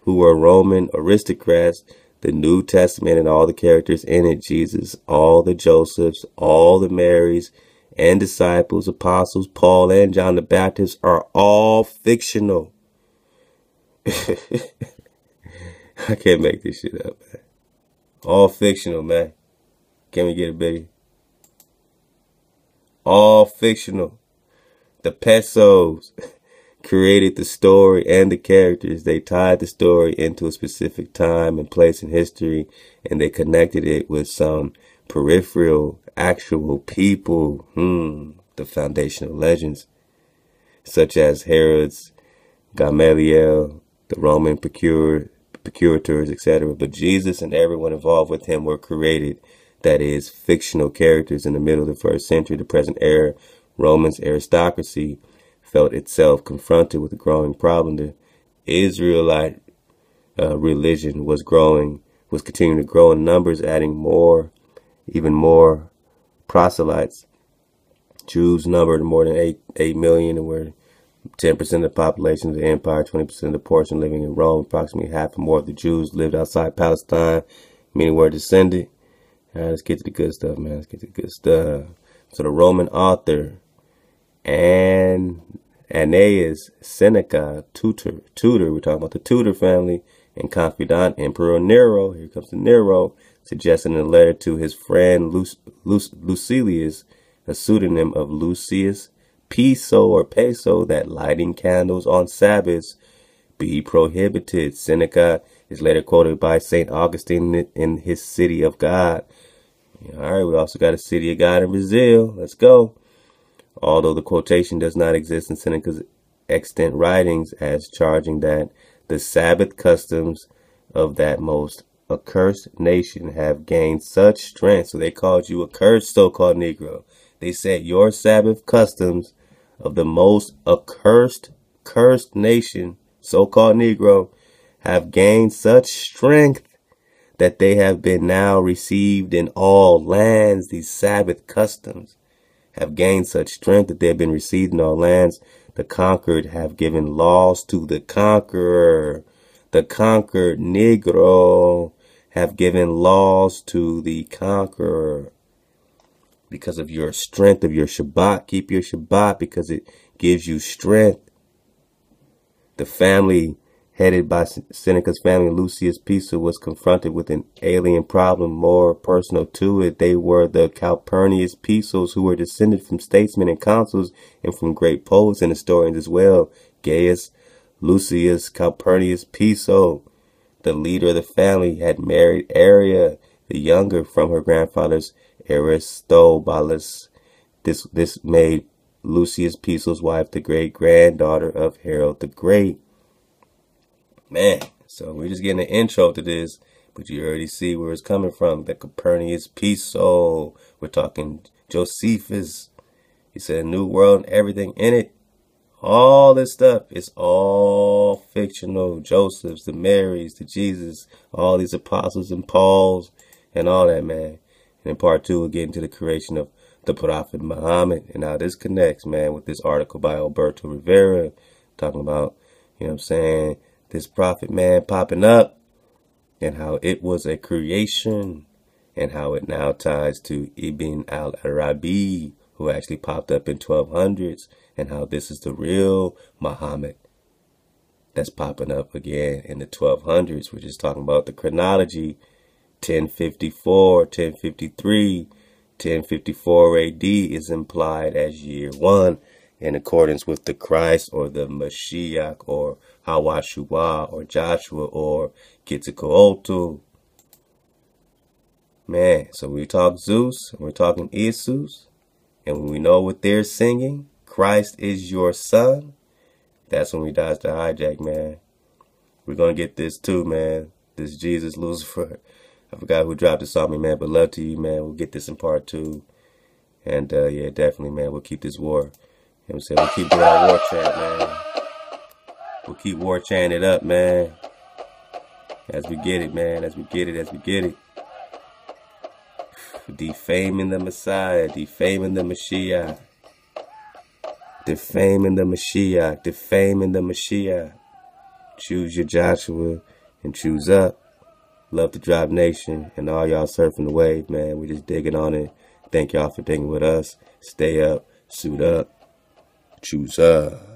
who were Roman aristocrats. The New Testament and all the characters in it, Jesus, all the Josephs, all the Marys and disciples, apostles, Paul and John the Baptist, are all fictional. I can't make this shit up, man. All fictional, man. Can we get it, baby? All fictional. The Pesos created the story and the characters. They tied the story into a specific time and place in history, and they connected it with some peripheral, actual people. The foundational legends, such as Herod's, Gamaliel, the Roman procurators, etc. But Jesus and everyone involved with him were created, that is, fictional characters in the middle of the 1st century, the present era. Roman's aristocracy felt itself confronted with a growing problem. The Israelite religion was continuing to grow in numbers, adding even more proselytes. Jews numbered more than 8 million and were 10% of the population of the empire, 20% of the portion living in Rome. Approximately half or more of the Jews lived outside Palestine, meaning were descended. All right, let's get to the good stuff, man. Let's get to the good stuff. So the Roman author and Annaeus Seneca, Tutor, we're talking about the Tutor family, and confidant Emperor Nero, here comes the Nero, suggested in a letter to his friend Lucilius, a pseudonym of Lucius Piso or Peso, that lighting candles on Sabbaths be prohibited. Seneca is later quoted by St. Augustine in his City of God. All right, we also got a City of God in Brazil. Let's go. Although the quotation does not exist in Seneca's extant writings, as charging that the Sabbath customs of that most accursed nation have gained such strength. So they called you accursed, so-called Negro. They said your Sabbath customs of the most cursed nation, so-called Negro, have gained such strength that they have been now received in all lands. These Sabbath customs have gained such strength that they have been received in all lands. The conquered have given laws to the conqueror. The conquered Negro have given laws to the conqueror. Because of your strength of your Shabbat, keep your Shabbat because it gives you strength. The family, headed by Seneca's family, Lucius Piso, was confronted with an alien problem more personal to it. They were the Calpurnius Pisos, who were descended from statesmen and consuls and from great poets and historians as well. Gaius Lucius Calpurnius Piso, the leader of the family, had married Aria the Younger from her grandfather's Aristobulus. This made Lucius Piso's wife the great-granddaughter of Herod the Great. Man, so we're just getting an intro to this, but you already see where it's coming from. The Calpurnius Piso. We're talking Josephus. He said a new world and everything in it. all this stuff is all fictional. Josephs, the Marys, the Jesus, all these apostles and Pauls and all that, man. And in part two, we'll get into the creation of the Prophet Muhammad and how this connects, man, with this article by Alberto Rivera talking about, you know what I'm saying, this prophet, man, popping up and how it was a creation and how it now ties to Ibn al-Arabi, who actually popped up in 1200s, and how this is the real Muhammad that's popping up again in the 1200s. We're just talking about the chronology, 1054, 1053, 1054 AD is implied as year one in accordance with the Christ or the Mashiach or Hawashua or Joshua or Quetzalcoatl. Man, so we talk Zeus, we're talking Esus, and when we know what they're singing, Christ is your son, that's when we dodge the hijack, man. We're going to get this too, man. This Jesus Lucifer. I forgot who dropped this on me, man, but love to you, man. We'll get this in part two. And, yeah, definitely, man, we'll keep this war. You know what I'm saying? We'll keep doing our war chant, man. We'll keep war chanting it up, man. As we get it, man. As we get it, as we get it. Defaming the Messiah. Defaming the Mashiach. Defaming the Mashiach. Defaming the Mashiach. Choose your Joshua and choose up. Love the Drop Nation and all y'all surfing the wave, man. We're just digging on it. Thank y'all for digging with us. Stay up, suit up, choose up.